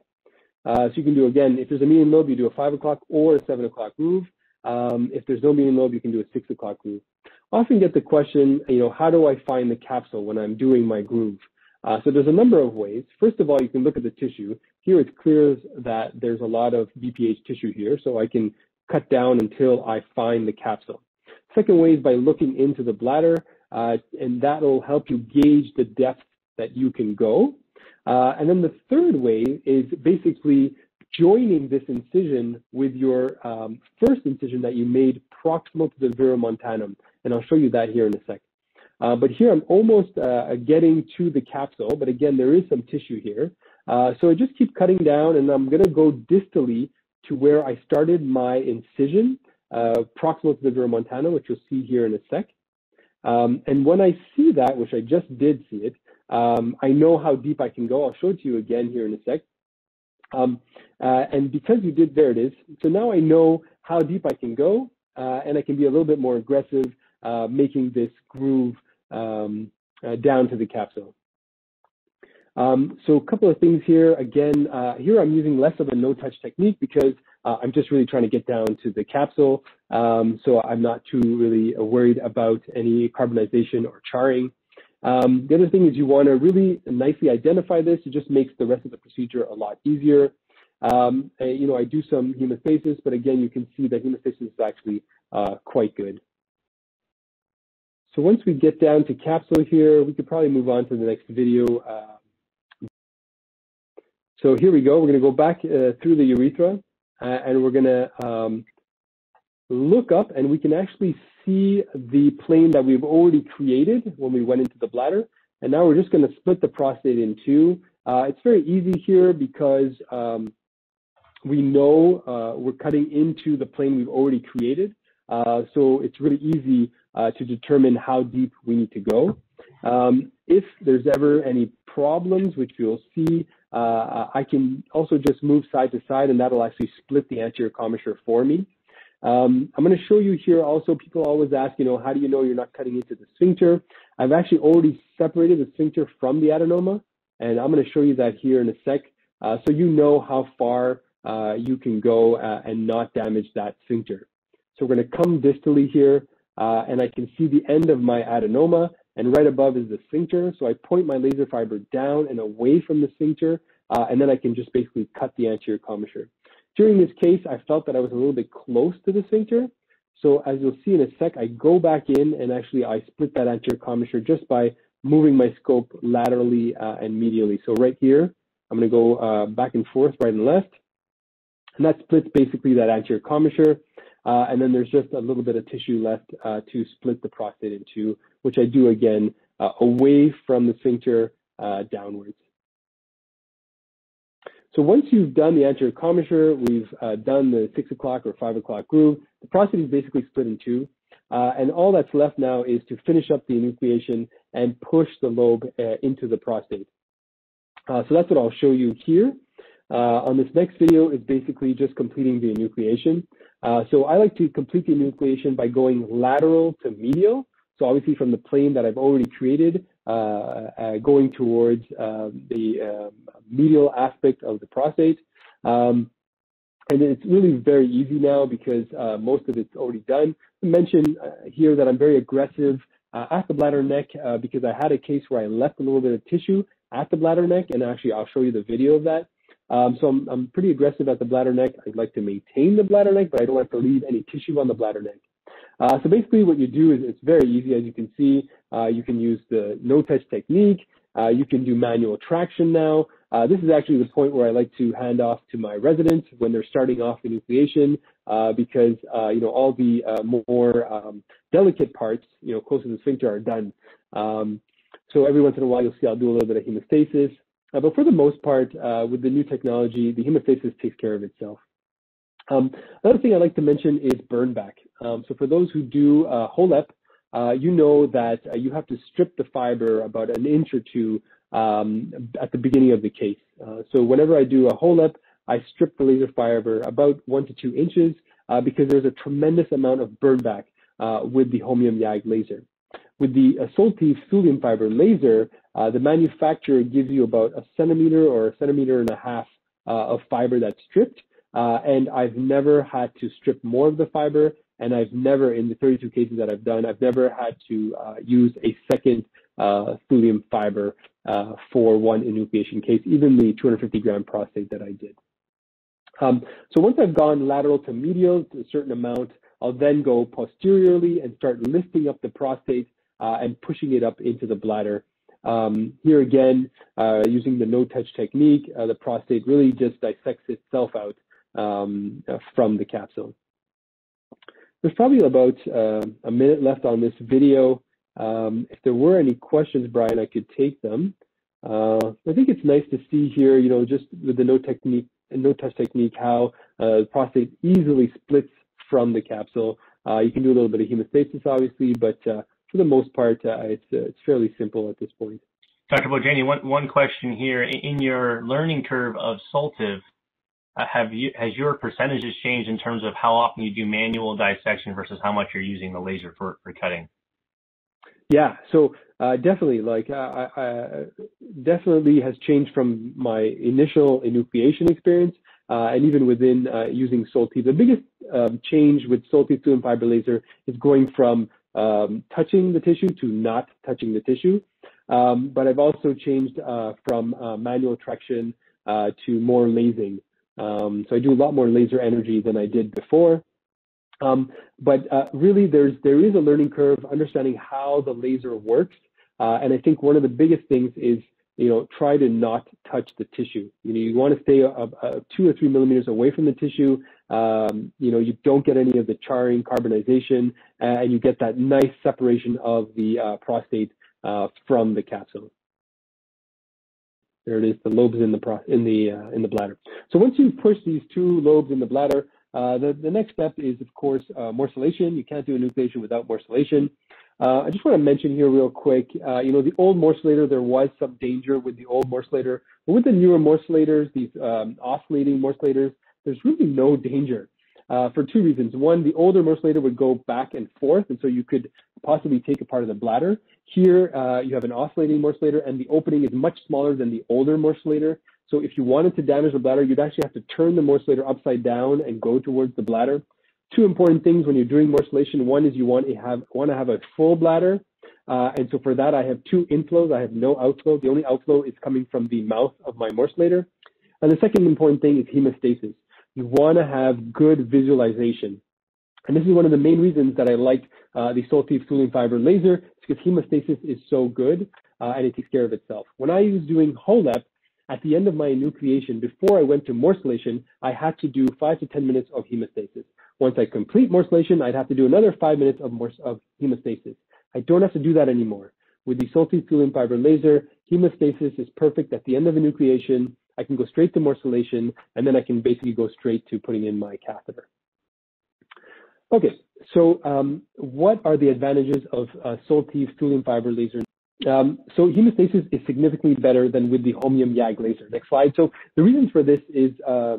Uh, so you can do, again, if there's a median lobe, you do a five o'clock or a seven o'clock groove. Um, if there's no median lobe, you can do a six o'clock groove. I often get the question, you know, how do I find the capsule when I'm doing my groove? Uh, so there's a number of ways. First of all, you can look at the tissue. Here it's clear that there's a lot of B P H tissue here, so I can cut down until I find the capsule. Second way is by looking into the bladder, uh, and that will help you gauge the depth that you can go. Uh, and then the third way is basically joining this incision with your um, first incision that you made proximal to the verumontanum. And I'll show you that here in a sec. Uh, but here I'm almost uh, getting to the capsule, but again, there is some tissue here. Uh, so I just keep cutting down and I'm gonna go distally to where I started my incision, uh, proximal to the verumontanum, which you'll see here in a sec. Um, and when I see that, which I just did see it, um, I know how deep I can go. I'll show it to you again here in a sec. Um, uh, and because you did, there it is. So now I know how deep I can go, uh, and I can be a little bit more aggressive, uh, making this groove um, uh, down to the capsule. Um, so a couple of things here. Again, uh, here I'm using less of a no-touch technique because uh, I'm just really trying to get down to the capsule. Um, so I'm not too really worried about any carbonization or charring. Um, the other thing is you want to really nicely identify this. It just makes the rest of the procedure a lot easier. Um, and, you know, I do some hemostasis, but again, you can see that hemostasis is actually uh, quite good. So once we get down to capsule here, we could probably move on to the next video. Um, so here we go. We're going to go back uh, through the urethra, uh, and we're going to um, look up, and we can actually see the plane that we've already created when we went into the bladder. And now we're just going to split the prostate in two. Uh, it's very easy here because um, we know uh, we're cutting into the plane we've already created. Uh, so it's really easy uh, to determine how deep we need to go. Um, if there's ever any problems, which you'll see, uh, I can also just move side to side, and that'll actually split the anterior commissure for me. Um, I'm going to show you here also, people always ask, you know, how do you know you're not cutting into the sphincter? I've actually already separated the sphincter from the adenoma, and I'm going to show you that here in a sec, uh, so you know how far uh, you can go uh, and not damage that sphincter. So we're going to come distally here, uh, and I can see the end of my adenoma, and right above is the sphincter, so I point my laser fiber down and away from the sphincter, uh, and then I can just basically cut the anterior commissure. During this case, I felt that I was a little bit close to the sphincter. So as you'll see in a sec, I go back in and actually I split that anterior commissure just by moving my scope laterally uh, and medially. So right here, I'm gonna go uh, back and forth, right and left. And that splits basically that anterior commissure. Uh, and then there's just a little bit of tissue left uh, to split the prostate into, which I do again, uh, away from the sphincter uh, downwards. So once you've done the anterior commissure, we've uh, done the six o'clock or five o'clock groove, the prostate is basically split in two. Uh, and all that's left now is to finish up the enucleation and push the lobe uh, into the prostate. Uh, so that's what I'll show you here. Uh, on this next video is basically just completing the enucleation. Uh, so I like to complete the enucleation by going lateral to medial. So obviously from the plane that I've already created, uh, uh, going towards uh, the uh, medial aspect of the prostate. Um, and it's really very easy now because uh, most of it's already done. I mentioned uh, here that I'm very aggressive uh, at the bladder neck uh, because I had a case where I left a little bit of tissue at the bladder neck, and actually I'll show you the video of that. Um, so I'm, I'm pretty aggressive at the bladder neck. I'd like to maintain the bladder neck, but I don't like to leave any tissue on the bladder neck. Uh, so basically what you do is it's very easy, as you can see. Uh, you can use the no-touch technique. Uh, you can do manual traction now. Uh, this is actually the point where I like to hand off to my residents when they're starting off enucleation, uh, because, uh, you know, all the uh, more um, delicate parts, you know, close to the sphincter are done. Um, so every once in a while, you'll see I'll do a little bit of hemostasis. Uh, but for the most part, uh, with the new technology, the hemostasis takes care of itself. Um, another thing I'd like to mention is burn back. Um, so for those who do uh, HOLEP, uh, you know that uh, you have to strip the fiber about an inch or two um, at the beginning of the case. Uh, so whenever I do a HOLEP, I strip the laser fiber about one to two inches uh, because there's a tremendous amount of burn back uh, with the holmium YAG laser. With the uh, Soltive thulium fiber laser, uh, the manufacturer gives you about a centimeter or a centimeter and a half uh, of fiber that's stripped. Uh, and I've never had to strip more of the fiber, and I've never, in the thirty-two cases that I've done, I've never had to uh, use a second uh, thulium fiber uh, for one enucleation case, even the two hundred fifty gram prostate that I did. Um, so once I've gone lateral to medial to a certain amount, I'll then go posteriorly and start lifting up the prostate uh, and pushing it up into the bladder. Um, here again, uh, using the no-touch technique, uh, the prostate really just dissects itself out Um, uh, from the capsule. There's probably about uh, a minute left on this video. Um, if there were any questions, Brian, I could take them. Uh, I think it's nice to see here, you know, just with the no technique, no touch technique, how uh, the prostate easily splits from the capsule. Uh, you can do a little bit of hemostasis, obviously, but uh, for the most part, uh, it's uh, it's fairly simple at this point. Doctor Bhojani, one one question here. In your learning curve of SOLTIVE, Uh, have you, has your percentages changed in terms of how often you do manual dissection versus how much you're using the laser for, for cutting? Yeah, so uh, definitely, like, uh, I, I definitely has changed from my initial enucleation experience, uh, and even within uh, using SOLTIVE. The biggest um, change with SOLTIVE thulium fiber laser is going from um, touching the tissue to not touching the tissue. Um, but I've also changed uh, from uh, manual traction uh, to more lasing. Um, so I do a lot more laser energy than I did before. Um, but uh, really, there's, there is a learning curve, understanding how the laser works. Uh, and I think one of the biggest things is, you know, try to not touch the tissue. You know, you want to stay uh, uh, two or three millimeters away from the tissue. Um, you know, you don't get any of the charring, carbonization, and you get that nice separation of the uh, prostate uh, from the capsule. There it is, the lobes in the pro in the uh, in the bladder. So once you push these two lobes in the bladder, uh, the the next step is, of course, uh, morcellation. You can't do enucleation without morcellation. Uh, I just want to mention here real quick. Uh, you know, the old morcellator, there was some danger with the old morcellator, but with the newer morcellators, these um, oscillating morcellators, there's really no danger uh, for two reasons. One, the older morcellator would go back and forth, and so you could possibly take apart of the bladder. Here, uh, you have an oscillating morcellator, and the opening is much smaller than the older morcellator. So if you wanted to damage the bladder, you'd actually have to turn the morcellator upside down and go towards the bladder. Two important things when you're doing morcellation. One is you want to have, want to have a full bladder. Uh, and so for that, I have two inflows. I have no outflow. The only outflow is coming from the mouth of my morcellator. And the second important thing is hemostasis. You want to have good visualization. And this is one of the main reasons that I like uh, the SOLTIVE thulium fiber laser, because hemostasis is so good uh, and it takes care of itself. When I was doing HOLEP, at the end of my enucleation, before I went to morcellation, I had to do five to ten minutes of hemostasis. Once I complete morcellation, I'd have to do another five minutes of, of hemostasis. I don't have to do that anymore. With the SOLTIVE thulium fiber laser, hemostasis is perfect at the end of enucleation. I can go straight to morcellation, and then I can basically go straight to putting in my catheter. Okay, so um, what are the advantages of uh, SOLTIVE thulium fiber laser? Um, so hemostasis is significantly better than with the holmium YAG laser. Next slide. So the reasons for this is uh,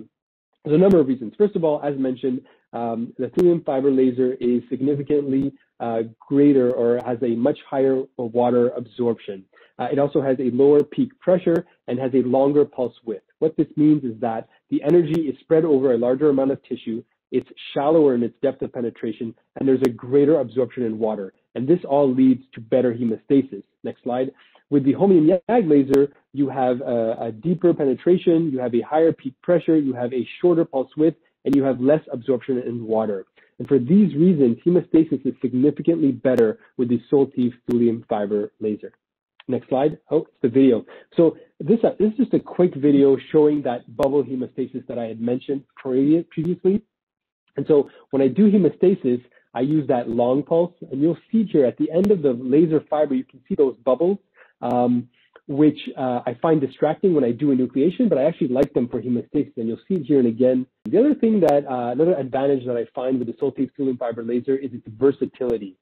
there's a number of reasons. First of all, as mentioned, um, the thulium fiber laser is significantly uh, greater, or has a much higher water absorption. Uh, it also has a lower peak pressure and has a longer pulse width. What this means is that the energy is spread over a larger amount of tissue. It's shallower in its depth of penetration, and there's a greater absorption in water. And this all leads to better hemostasis. Next slide. With the holmium YAG laser, you have a, a deeper penetration, you have a higher peak pressure, you have a shorter pulse width, and you have less absorption in water. And for these reasons, hemostasis is significantly better with the Soltive thulium fiber laser. Next slide. Oh, it's the video. So this, uh, this is just a quick video showing that bubble hemostasis that I had mentioned previously. And so when I do hemostasis, I use that long pulse, and you'll see here at the end of the laser fiber, you can see those bubbles, um, which uh, I find distracting when I do enucleation, but I actually like them for hemostasis, and you'll see it here and again. The other thing that, uh, another advantage that I find with the Soltive thulium fiber laser is its versatility.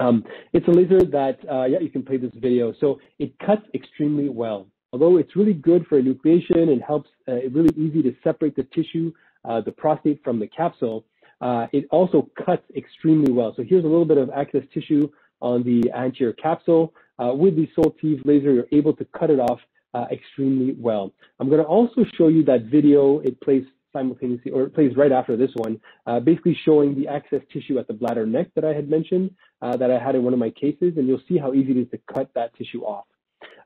Um, it's a laser that, uh, yeah, you can play this video. So it cuts extremely well. Although it's really good for enucleation and helps, uh, it's really easy to separate the tissue, uh, the prostate from the capsule, uh, it also cuts extremely well. So here's a little bit of excess tissue on the anterior capsule. Uh, with the Soltive laser, you're able to cut it off uh, extremely well. I'm going to also show you that video. It plays simultaneously, or it plays right after this one, uh, basically showing the excess tissue at the bladder neck that I had mentioned, uh, that I had in one of my cases, and you'll see how easy it is to cut that tissue off.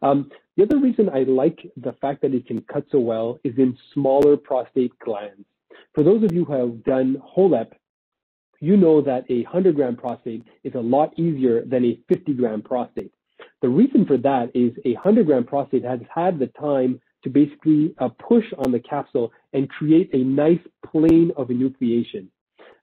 Um, the other reason I like the fact that it can cut so well is in smaller prostate glands. For those of you who have done HOLEP, you know that a one hundred gram prostate is a lot easier than a fifty gram prostate. The reason for that is a one hundred gram prostate has had the time to basically uh, push on the capsule and create a nice plane of enucleation.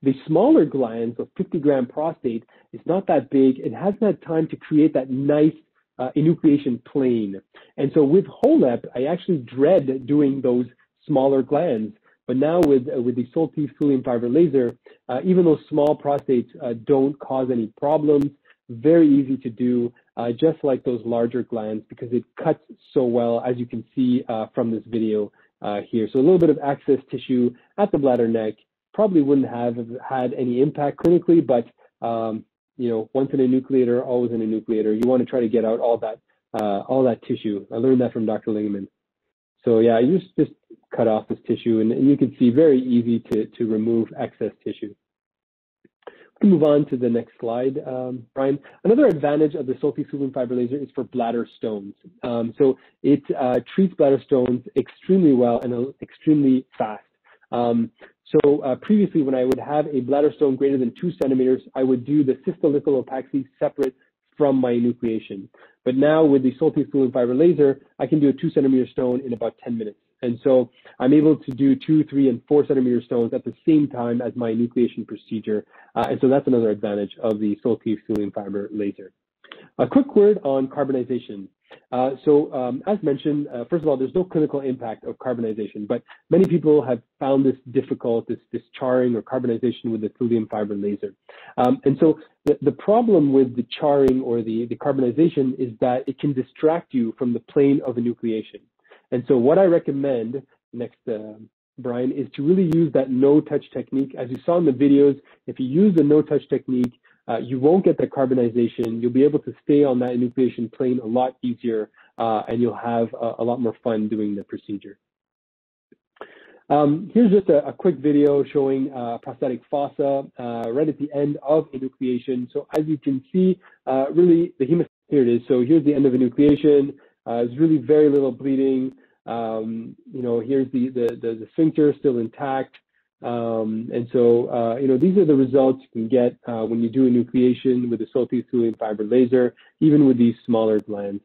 The smaller glands of fifty gram prostate is not that big and hasn't had time to create that nice uh, enucleation plane. And so with HOLEP, I actually dread doing those smaller glands. But now with, uh, with the Soltive thulium fiber laser, uh, even those small prostates uh, don't cause any problems. Very easy to do, uh, just like those larger glands, because it cuts so well, as you can see uh, from this video uh, here. So a little bit of excess tissue at the bladder neck probably wouldn't have had any impact clinically, but um, you know, once an enucleator, always an enucleator. You want to try to get out all that uh, all that tissue. I learned that from Doctor Lingeman. So yeah, you just, just cut off this tissue, and, and you can see very easy to to remove excess tissue. Move on to the next slide, um, Brian. Another advantage of the Soltive thulium fiber laser is for bladder stones. Um, so it uh, treats bladder stones extremely well and extremely fast. Um, so uh, previously, when I would have a bladder stone greater than two centimeters, I would do the systolical opaxy separate from my enucleation. But now with the Soltive thulium fiber laser, I can do a two centimeter stone in about ten minutes. And so I'm able to do two, three, and four centimeter stones at the same time as my enucleation procedure. Uh, and so that's another advantage of the Soltive thulium fiber laser. A quick word on carbonization. Uh, so um, as mentioned, uh, first of all, there's no clinical impact of carbonization, but many people have found this difficult, this, this charring or carbonization with the thulium fiber laser. Um, and so the, the problem with the charring or the, the carbonization is that it can distract you from the plane of enucleation. And so what I recommend next, uh, Brian, is to really use that no-touch technique. As you saw in the videos, if you use the no-touch technique, uh, you won't get the carbonization. You'll be able to stay on that enucleation plane a lot easier, uh, and you'll have a, a lot more fun doing the procedure. Um, here's just a, a quick video showing uh, prostatic fossa uh, right at the end of enucleation. So as you can see, uh, really, the hemostasis, here it is. So here's the end of enucleation. Uh, there's really very little bleeding. Um, you know, here's the, the, the, the sphincter still intact. Um, and so, uh, you know, these are the results you can get uh, when you do enucleation with the Soltive thulium fiber laser, even with these smaller glands.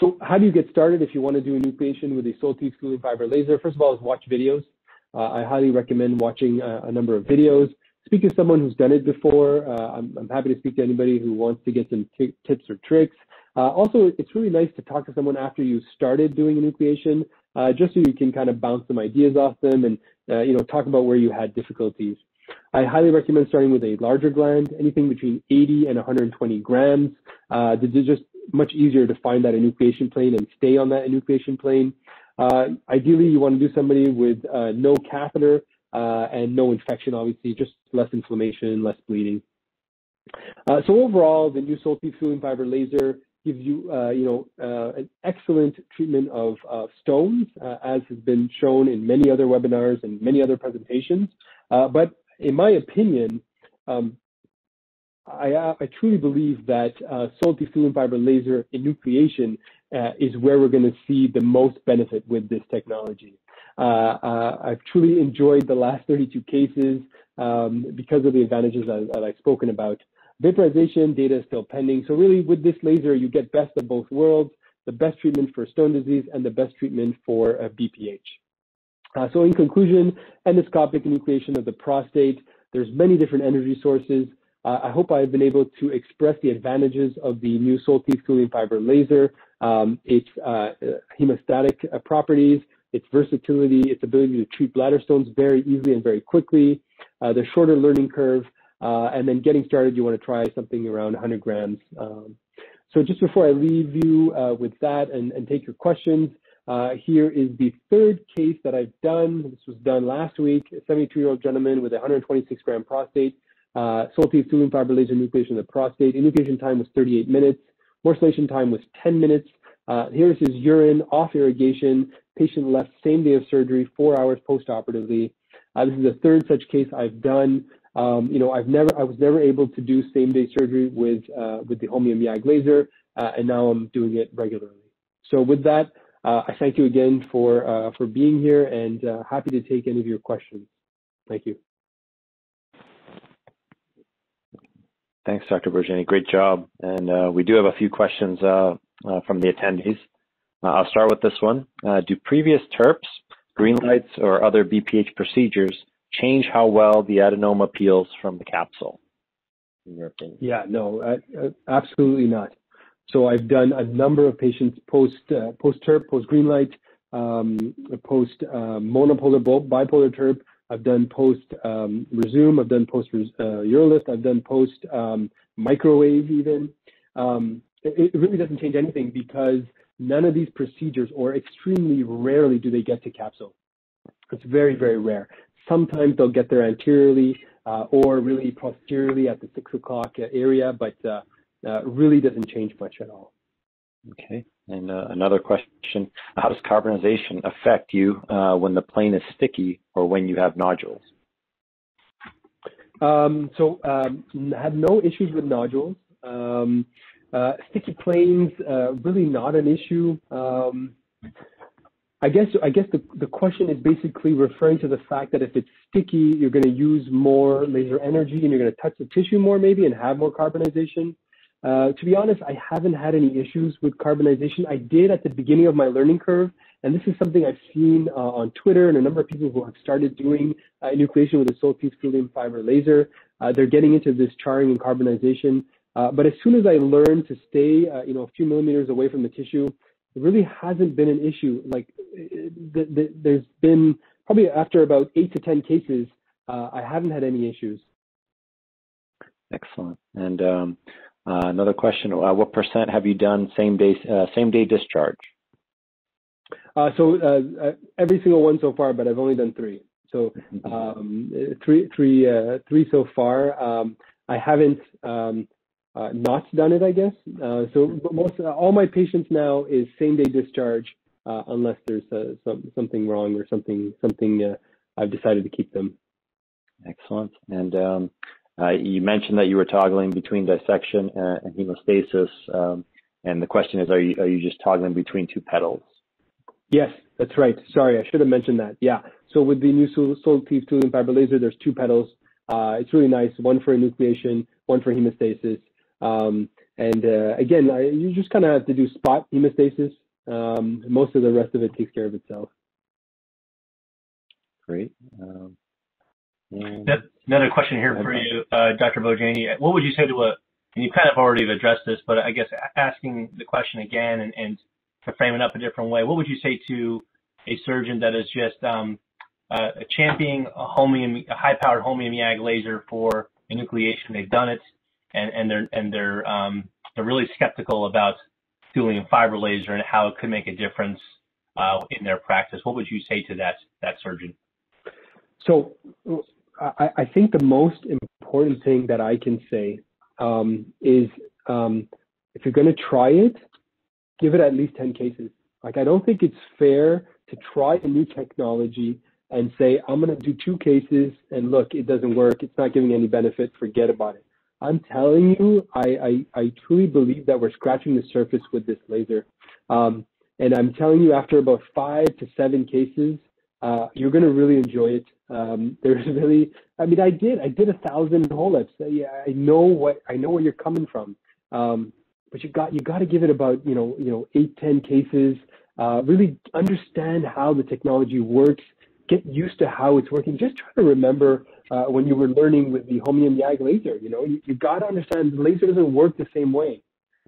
So how do you get started if you want to do enucleation with the Soltive thulium fiber laser? First of all, is watch videos. Uh, I highly recommend watching a, a number of videos. Speak to someone who's done it before. Uh, I'm, I'm happy to speak to anybody who wants to get some tips or tricks. Uh, also, it's really nice to talk to someone after you started doing enucleation, uh, just so you can kind of bounce some ideas off them and, uh, you know, talk about where you had difficulties. I highly recommend starting with a larger gland, anything between eighty and one hundred twenty grams. Uh, it's just much easier to find that enucleation plane and stay on that enucleation plane. Uh, ideally, you want to do somebody with uh, no catheter uh, and no infection, obviously, just less inflammation, less bleeding. Uh, so overall, the new Soltive thulium fiber laser gives you, uh, you know, uh, an excellent treatment of uh, stones, uh, as has been shown in many other webinars and many other presentations. Uh, but in my opinion, um, I, I truly believe that uh, Soltive thulium fiber laser enucleation uh, is where we're going to see the most benefit with this technology. Uh, uh, I've truly enjoyed the last thirty-two cases. um, because of the advantages that, that I've spoken about. Vaporization data is still pending. So really with this laser, you get best of both worlds, the best treatment for stone disease and the best treatment for uh, B P H. Uh, so in conclusion, endoscopic enucleation of the prostate, there's many different energy sources. Uh, I hope I've been able to express the advantages of the new Soltive thulium fiber laser, um, its uh, hemostatic uh, properties, its versatility, its ability to treat bladder stones very easily and very quickly, uh, the shorter learning curve, uh, and then getting started, you want to try something around one hundred grams. Um, so just before I leave you uh, with that and, and take your questions, Uh, here is the third case that I've done. This was done last week. A seventy-two-year-old gentleman with a one hundred twenty-six gram prostate. Uh, Soltive thulium fiber laser enucleation of the prostate. Enucleation time was thirty-eight minutes. Morcellation time was ten minutes. Uh, here's his urine off irrigation. Patient left same day of surgery, four hours postoperatively. Uh, this is the third such case I've done. Um, you know, I've never, I was never able to do same-day surgery with uh, with the holmium Y A G laser, uh, and now I'm doing it regularly. So with that. Uh, I thank you again for uh, for being here, and uh, happy to take any of your questions. Thank you. Thanks, Doctor Bhojani. Great job. And uh, we do have a few questions uh, uh, from the attendees. Uh, I'll start with this one. Uh, do previous TERPs, green lights, or other B P H procedures change how well the adenoma peels from the capsule? In your opinion? Yeah, no, uh, absolutely not. So I've done a number of patients post uh, post TERP, post green light, um, post uh, monopolar bipolar TERP. I've done post um, resume. I've done post uh, urolift. I've done post um, microwave even. Um, it, it really doesn't change anything because none of these procedures, or extremely rarely, do they get to capsule. It's very very rare. Sometimes they'll get there anteriorly uh, or really posteriorly at the six o'clock area, but. Uh, Uh, really doesn't change much at all. Okay, and uh, another question. How does carbonization affect you uh, when the plane is sticky or when you have nodules? Um, so um, had no issues with nodules. Um, uh, sticky planes, uh, really not an issue. Um, I guess, I guess the, the question is basically referring to the fact that if it's sticky, you're going to use more laser energy and you're going to touch the tissue more maybe and have more carbonization. Uh, to be honest, I haven't had any issues with carbonization. I did at the beginning of my learning curve, and this is something I've seen uh, on Twitter and a number of people who have started doing uh, enucleation with a Soltive thulium fiber laser. Uh, they're getting into this charring and carbonization. Uh, but as soon as I learned to stay, uh, you know, a few millimeters away from the tissue, it really hasn't been an issue. Like th th there's been probably after about eight to ten cases, uh, I haven't had any issues. Excellent. And. Um... Uh, another question, uh, what percent have you done same day, uh, same day discharge? Uh, so uh, every single one so far, but I've only done three. So um, three, three, uh, three so far. Um, I haven't um, uh, not done it, I guess. Uh, so most, uh, all my patients now is same day discharge, uh, unless there's uh, some, something wrong or something, something uh, I've decided to keep them. Excellent. And um, Uh, you mentioned that you were toggling between dissection and, and hemostasis, um, and the question is, are you, are you just toggling between two pedals? Yes, that's right. Sorry, I should have mentioned that. Yeah. So with the new Soltive thulium fiber laser, there's two pedals. Uh, it's really nice, one for enucleation, one for hemostasis. Um, and uh, again, I, you just kind of have to do spot hemostasis. Um, most of the rest of it takes care of itself. Great. Um, And another question here for you, uh, Doctor Bhojani. What would you say to a, and you kind of already addressed this, but I guess asking the question again and, and to frame it up a different way, what would you say to a surgeon that is just um, uh, championing a holmium, a high-powered holmium Y A G laser for enucleation? They've done it, and, and they're and they're um, they're really skeptical about thulium fiber laser and how it could make a difference uh, in their practice. What would you say to that that surgeon? So. I, I think the most important thing that I can say um, is um, if you're going to try it, give it at least ten cases. Like, I don't think it's fair to try a new technology and say, I'm going to do two cases and look, it doesn't work. It's not giving any benefit. Forget about it. I'm telling you, I, I, I truly believe that we're scratching the surface with this laser. Um, and I'm telling you, after about five to seven cases, Uh, you're going to really enjoy it. Um, there's really, I mean, I did, I did a thousand HOLEPs. Yeah, I know what, I know where you're coming from. Um, but you got, you got to give it about, you know, you know, eight, ten cases, uh, really understand how the technology works, get used to how it's working. Just try to remember, uh, when you were learning with the holmium YAG laser, you know, you, you got to understand the laser doesn't work the same way.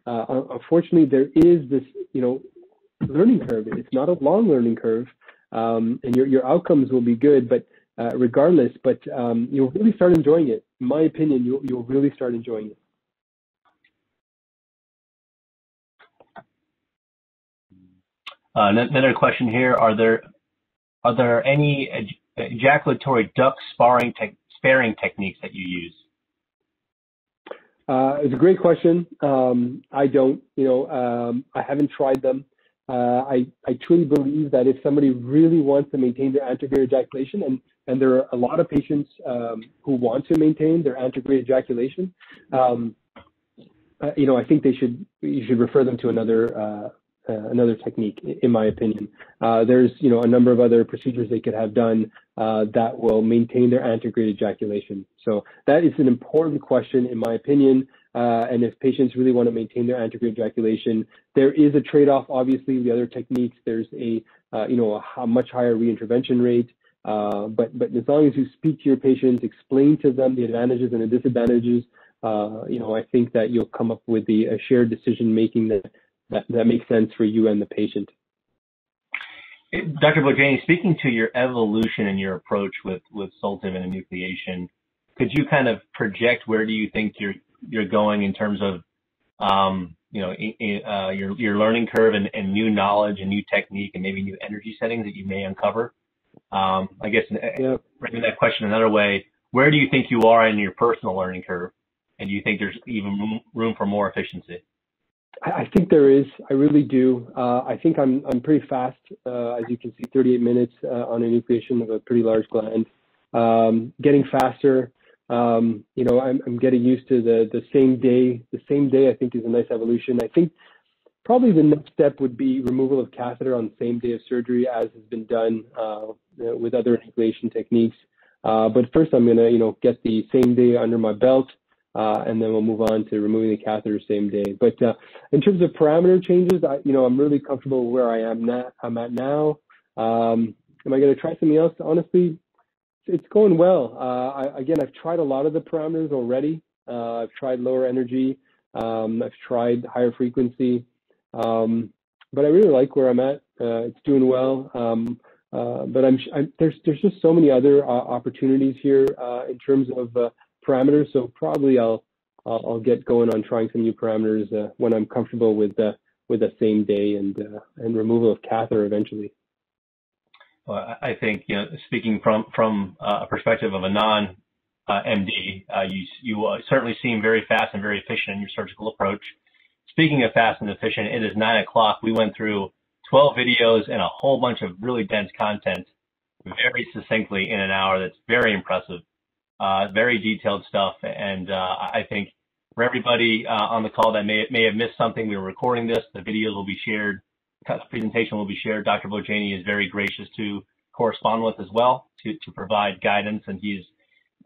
Uh, unfortunately, there is this, you know, learning curve. It's not a long learning curve. Um, and your, your outcomes will be good, but, uh, regardless, but, um, you'll really start enjoying it. In my opinion, you'll, you'll really start enjoying it. Uh, another question here. Are there, are there any ej ejaculatory duct sparring te sparing techniques that you use? Uh, it's a great question. Um, I don't, you know, um, I haven't tried them. Uh, I, I truly believe that if somebody really wants to maintain their antegrade ejaculation, and, and there are a lot of patients um, who want to maintain their antegrade ejaculation, um, uh, you know, I think they should, you should refer them to another, uh, uh, another technique, in my opinion. Uh, there's, you know, a number of other procedures they could have done uh, that will maintain their antegrade ejaculation. So that is an important question, in my opinion. Uh, and if patients really want to maintain their antegrade ejaculation, there is a trade-off. Obviously, the other techniques, there's a uh, you know a much higher reintervention rate. Uh, but but as long as you speak to your patients, explain to them the advantages and the disadvantages, uh, you know I think that you'll come up with the a shared decision making that, that that makes sense for you and the patient. Doctor Bhojani, speaking to your evolution and your approach with with SOLTIVE and enucleation, could you kind of project where do you think you're you're going in terms of, um, you know, uh, your, your learning curve and, and new knowledge and new technique and maybe new energy settings that you may uncover? Um, I guess, yeah. Bringing that question another way, where do you think you are in your personal learning curve? And do you think there's even room for more efficiency? I think there is. I really do. Uh, I think I'm, I'm pretty fast, uh, as you can see, thirty-eight minutes uh, on enucleation of a pretty large gland. Um, getting faster. Um, you know, I'm, I'm getting used to the, the same day, the same day I think is a nice evolution. I think probably the next step would be removal of catheter on the same day of surgery, as has been done, uh, with other enucleation techniques. Uh, but first I'm going to, you know, get the same day under my belt, uh, and then we'll move on to removing the catheter same day. But, uh, in terms of parameter changes, I, you know, I'm really comfortable where I am now, I'm at now. Um, am I going to try something else? Honestly, it's going well. Uh, I, again, I've tried a lot of the parameters already. Uh, I've tried lower energy. Um, I've tried higher frequency. Um, but I really like where I'm at. Uh, it's doing well. Um, uh, but I'm, I'm there's there's just so many other uh, opportunities here uh, in terms of uh, parameters. So probably I'll I'll get going on trying some new parameters uh, when I'm comfortable with uh, with the same day and uh, and removal of catheter eventually. Well, I think, you know, speaking from from uh, a perspective of a non uh, M D, uh, you you uh, certainly seem very fast and very efficient in your surgical approach. Speaking of fast and efficient, it is nine o'clock. We went through twelve videos and a whole bunch of really dense content very succinctly in an hour. That's very impressive, uh, very detailed stuff. And uh, I think for everybody uh, on the call that may may have missed something, we were recording this. The videos will be shared. The presentation will be shared. Doctor Bhojani is very gracious to correspond with as well, to, to provide guidance, and he's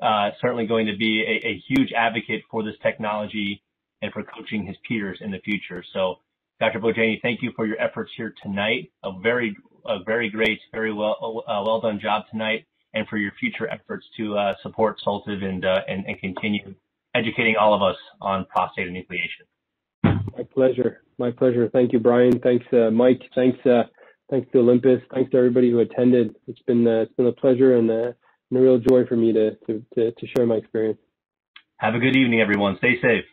uh, certainly going to be a, a huge advocate for this technology and for coaching his peers in the future. So, Doctor Bhojani, thank you for your efforts here tonight. A very, a very great, very well, uh, well done job tonight, and for your future efforts to uh, support SOLTIVE and, uh, and and continue educating all of us on prostate enucleation. My pleasure. My pleasure. Thank you, Brian. Thanks, uh, Mike. Thanks, uh, thanks to Olympus. Thanks to everybody who attended. It's been uh, it's been a pleasure and, uh, and a real joy for me to, to to to share my experience. Have a good evening, everyone. Stay safe.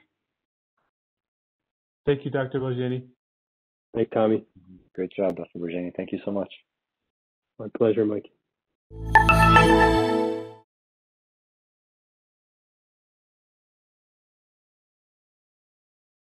Thank you, Doctor Bhojani. Thanks, Tommy. Great job, Doctor Bhojani. Thank you so much. My pleasure, Mike.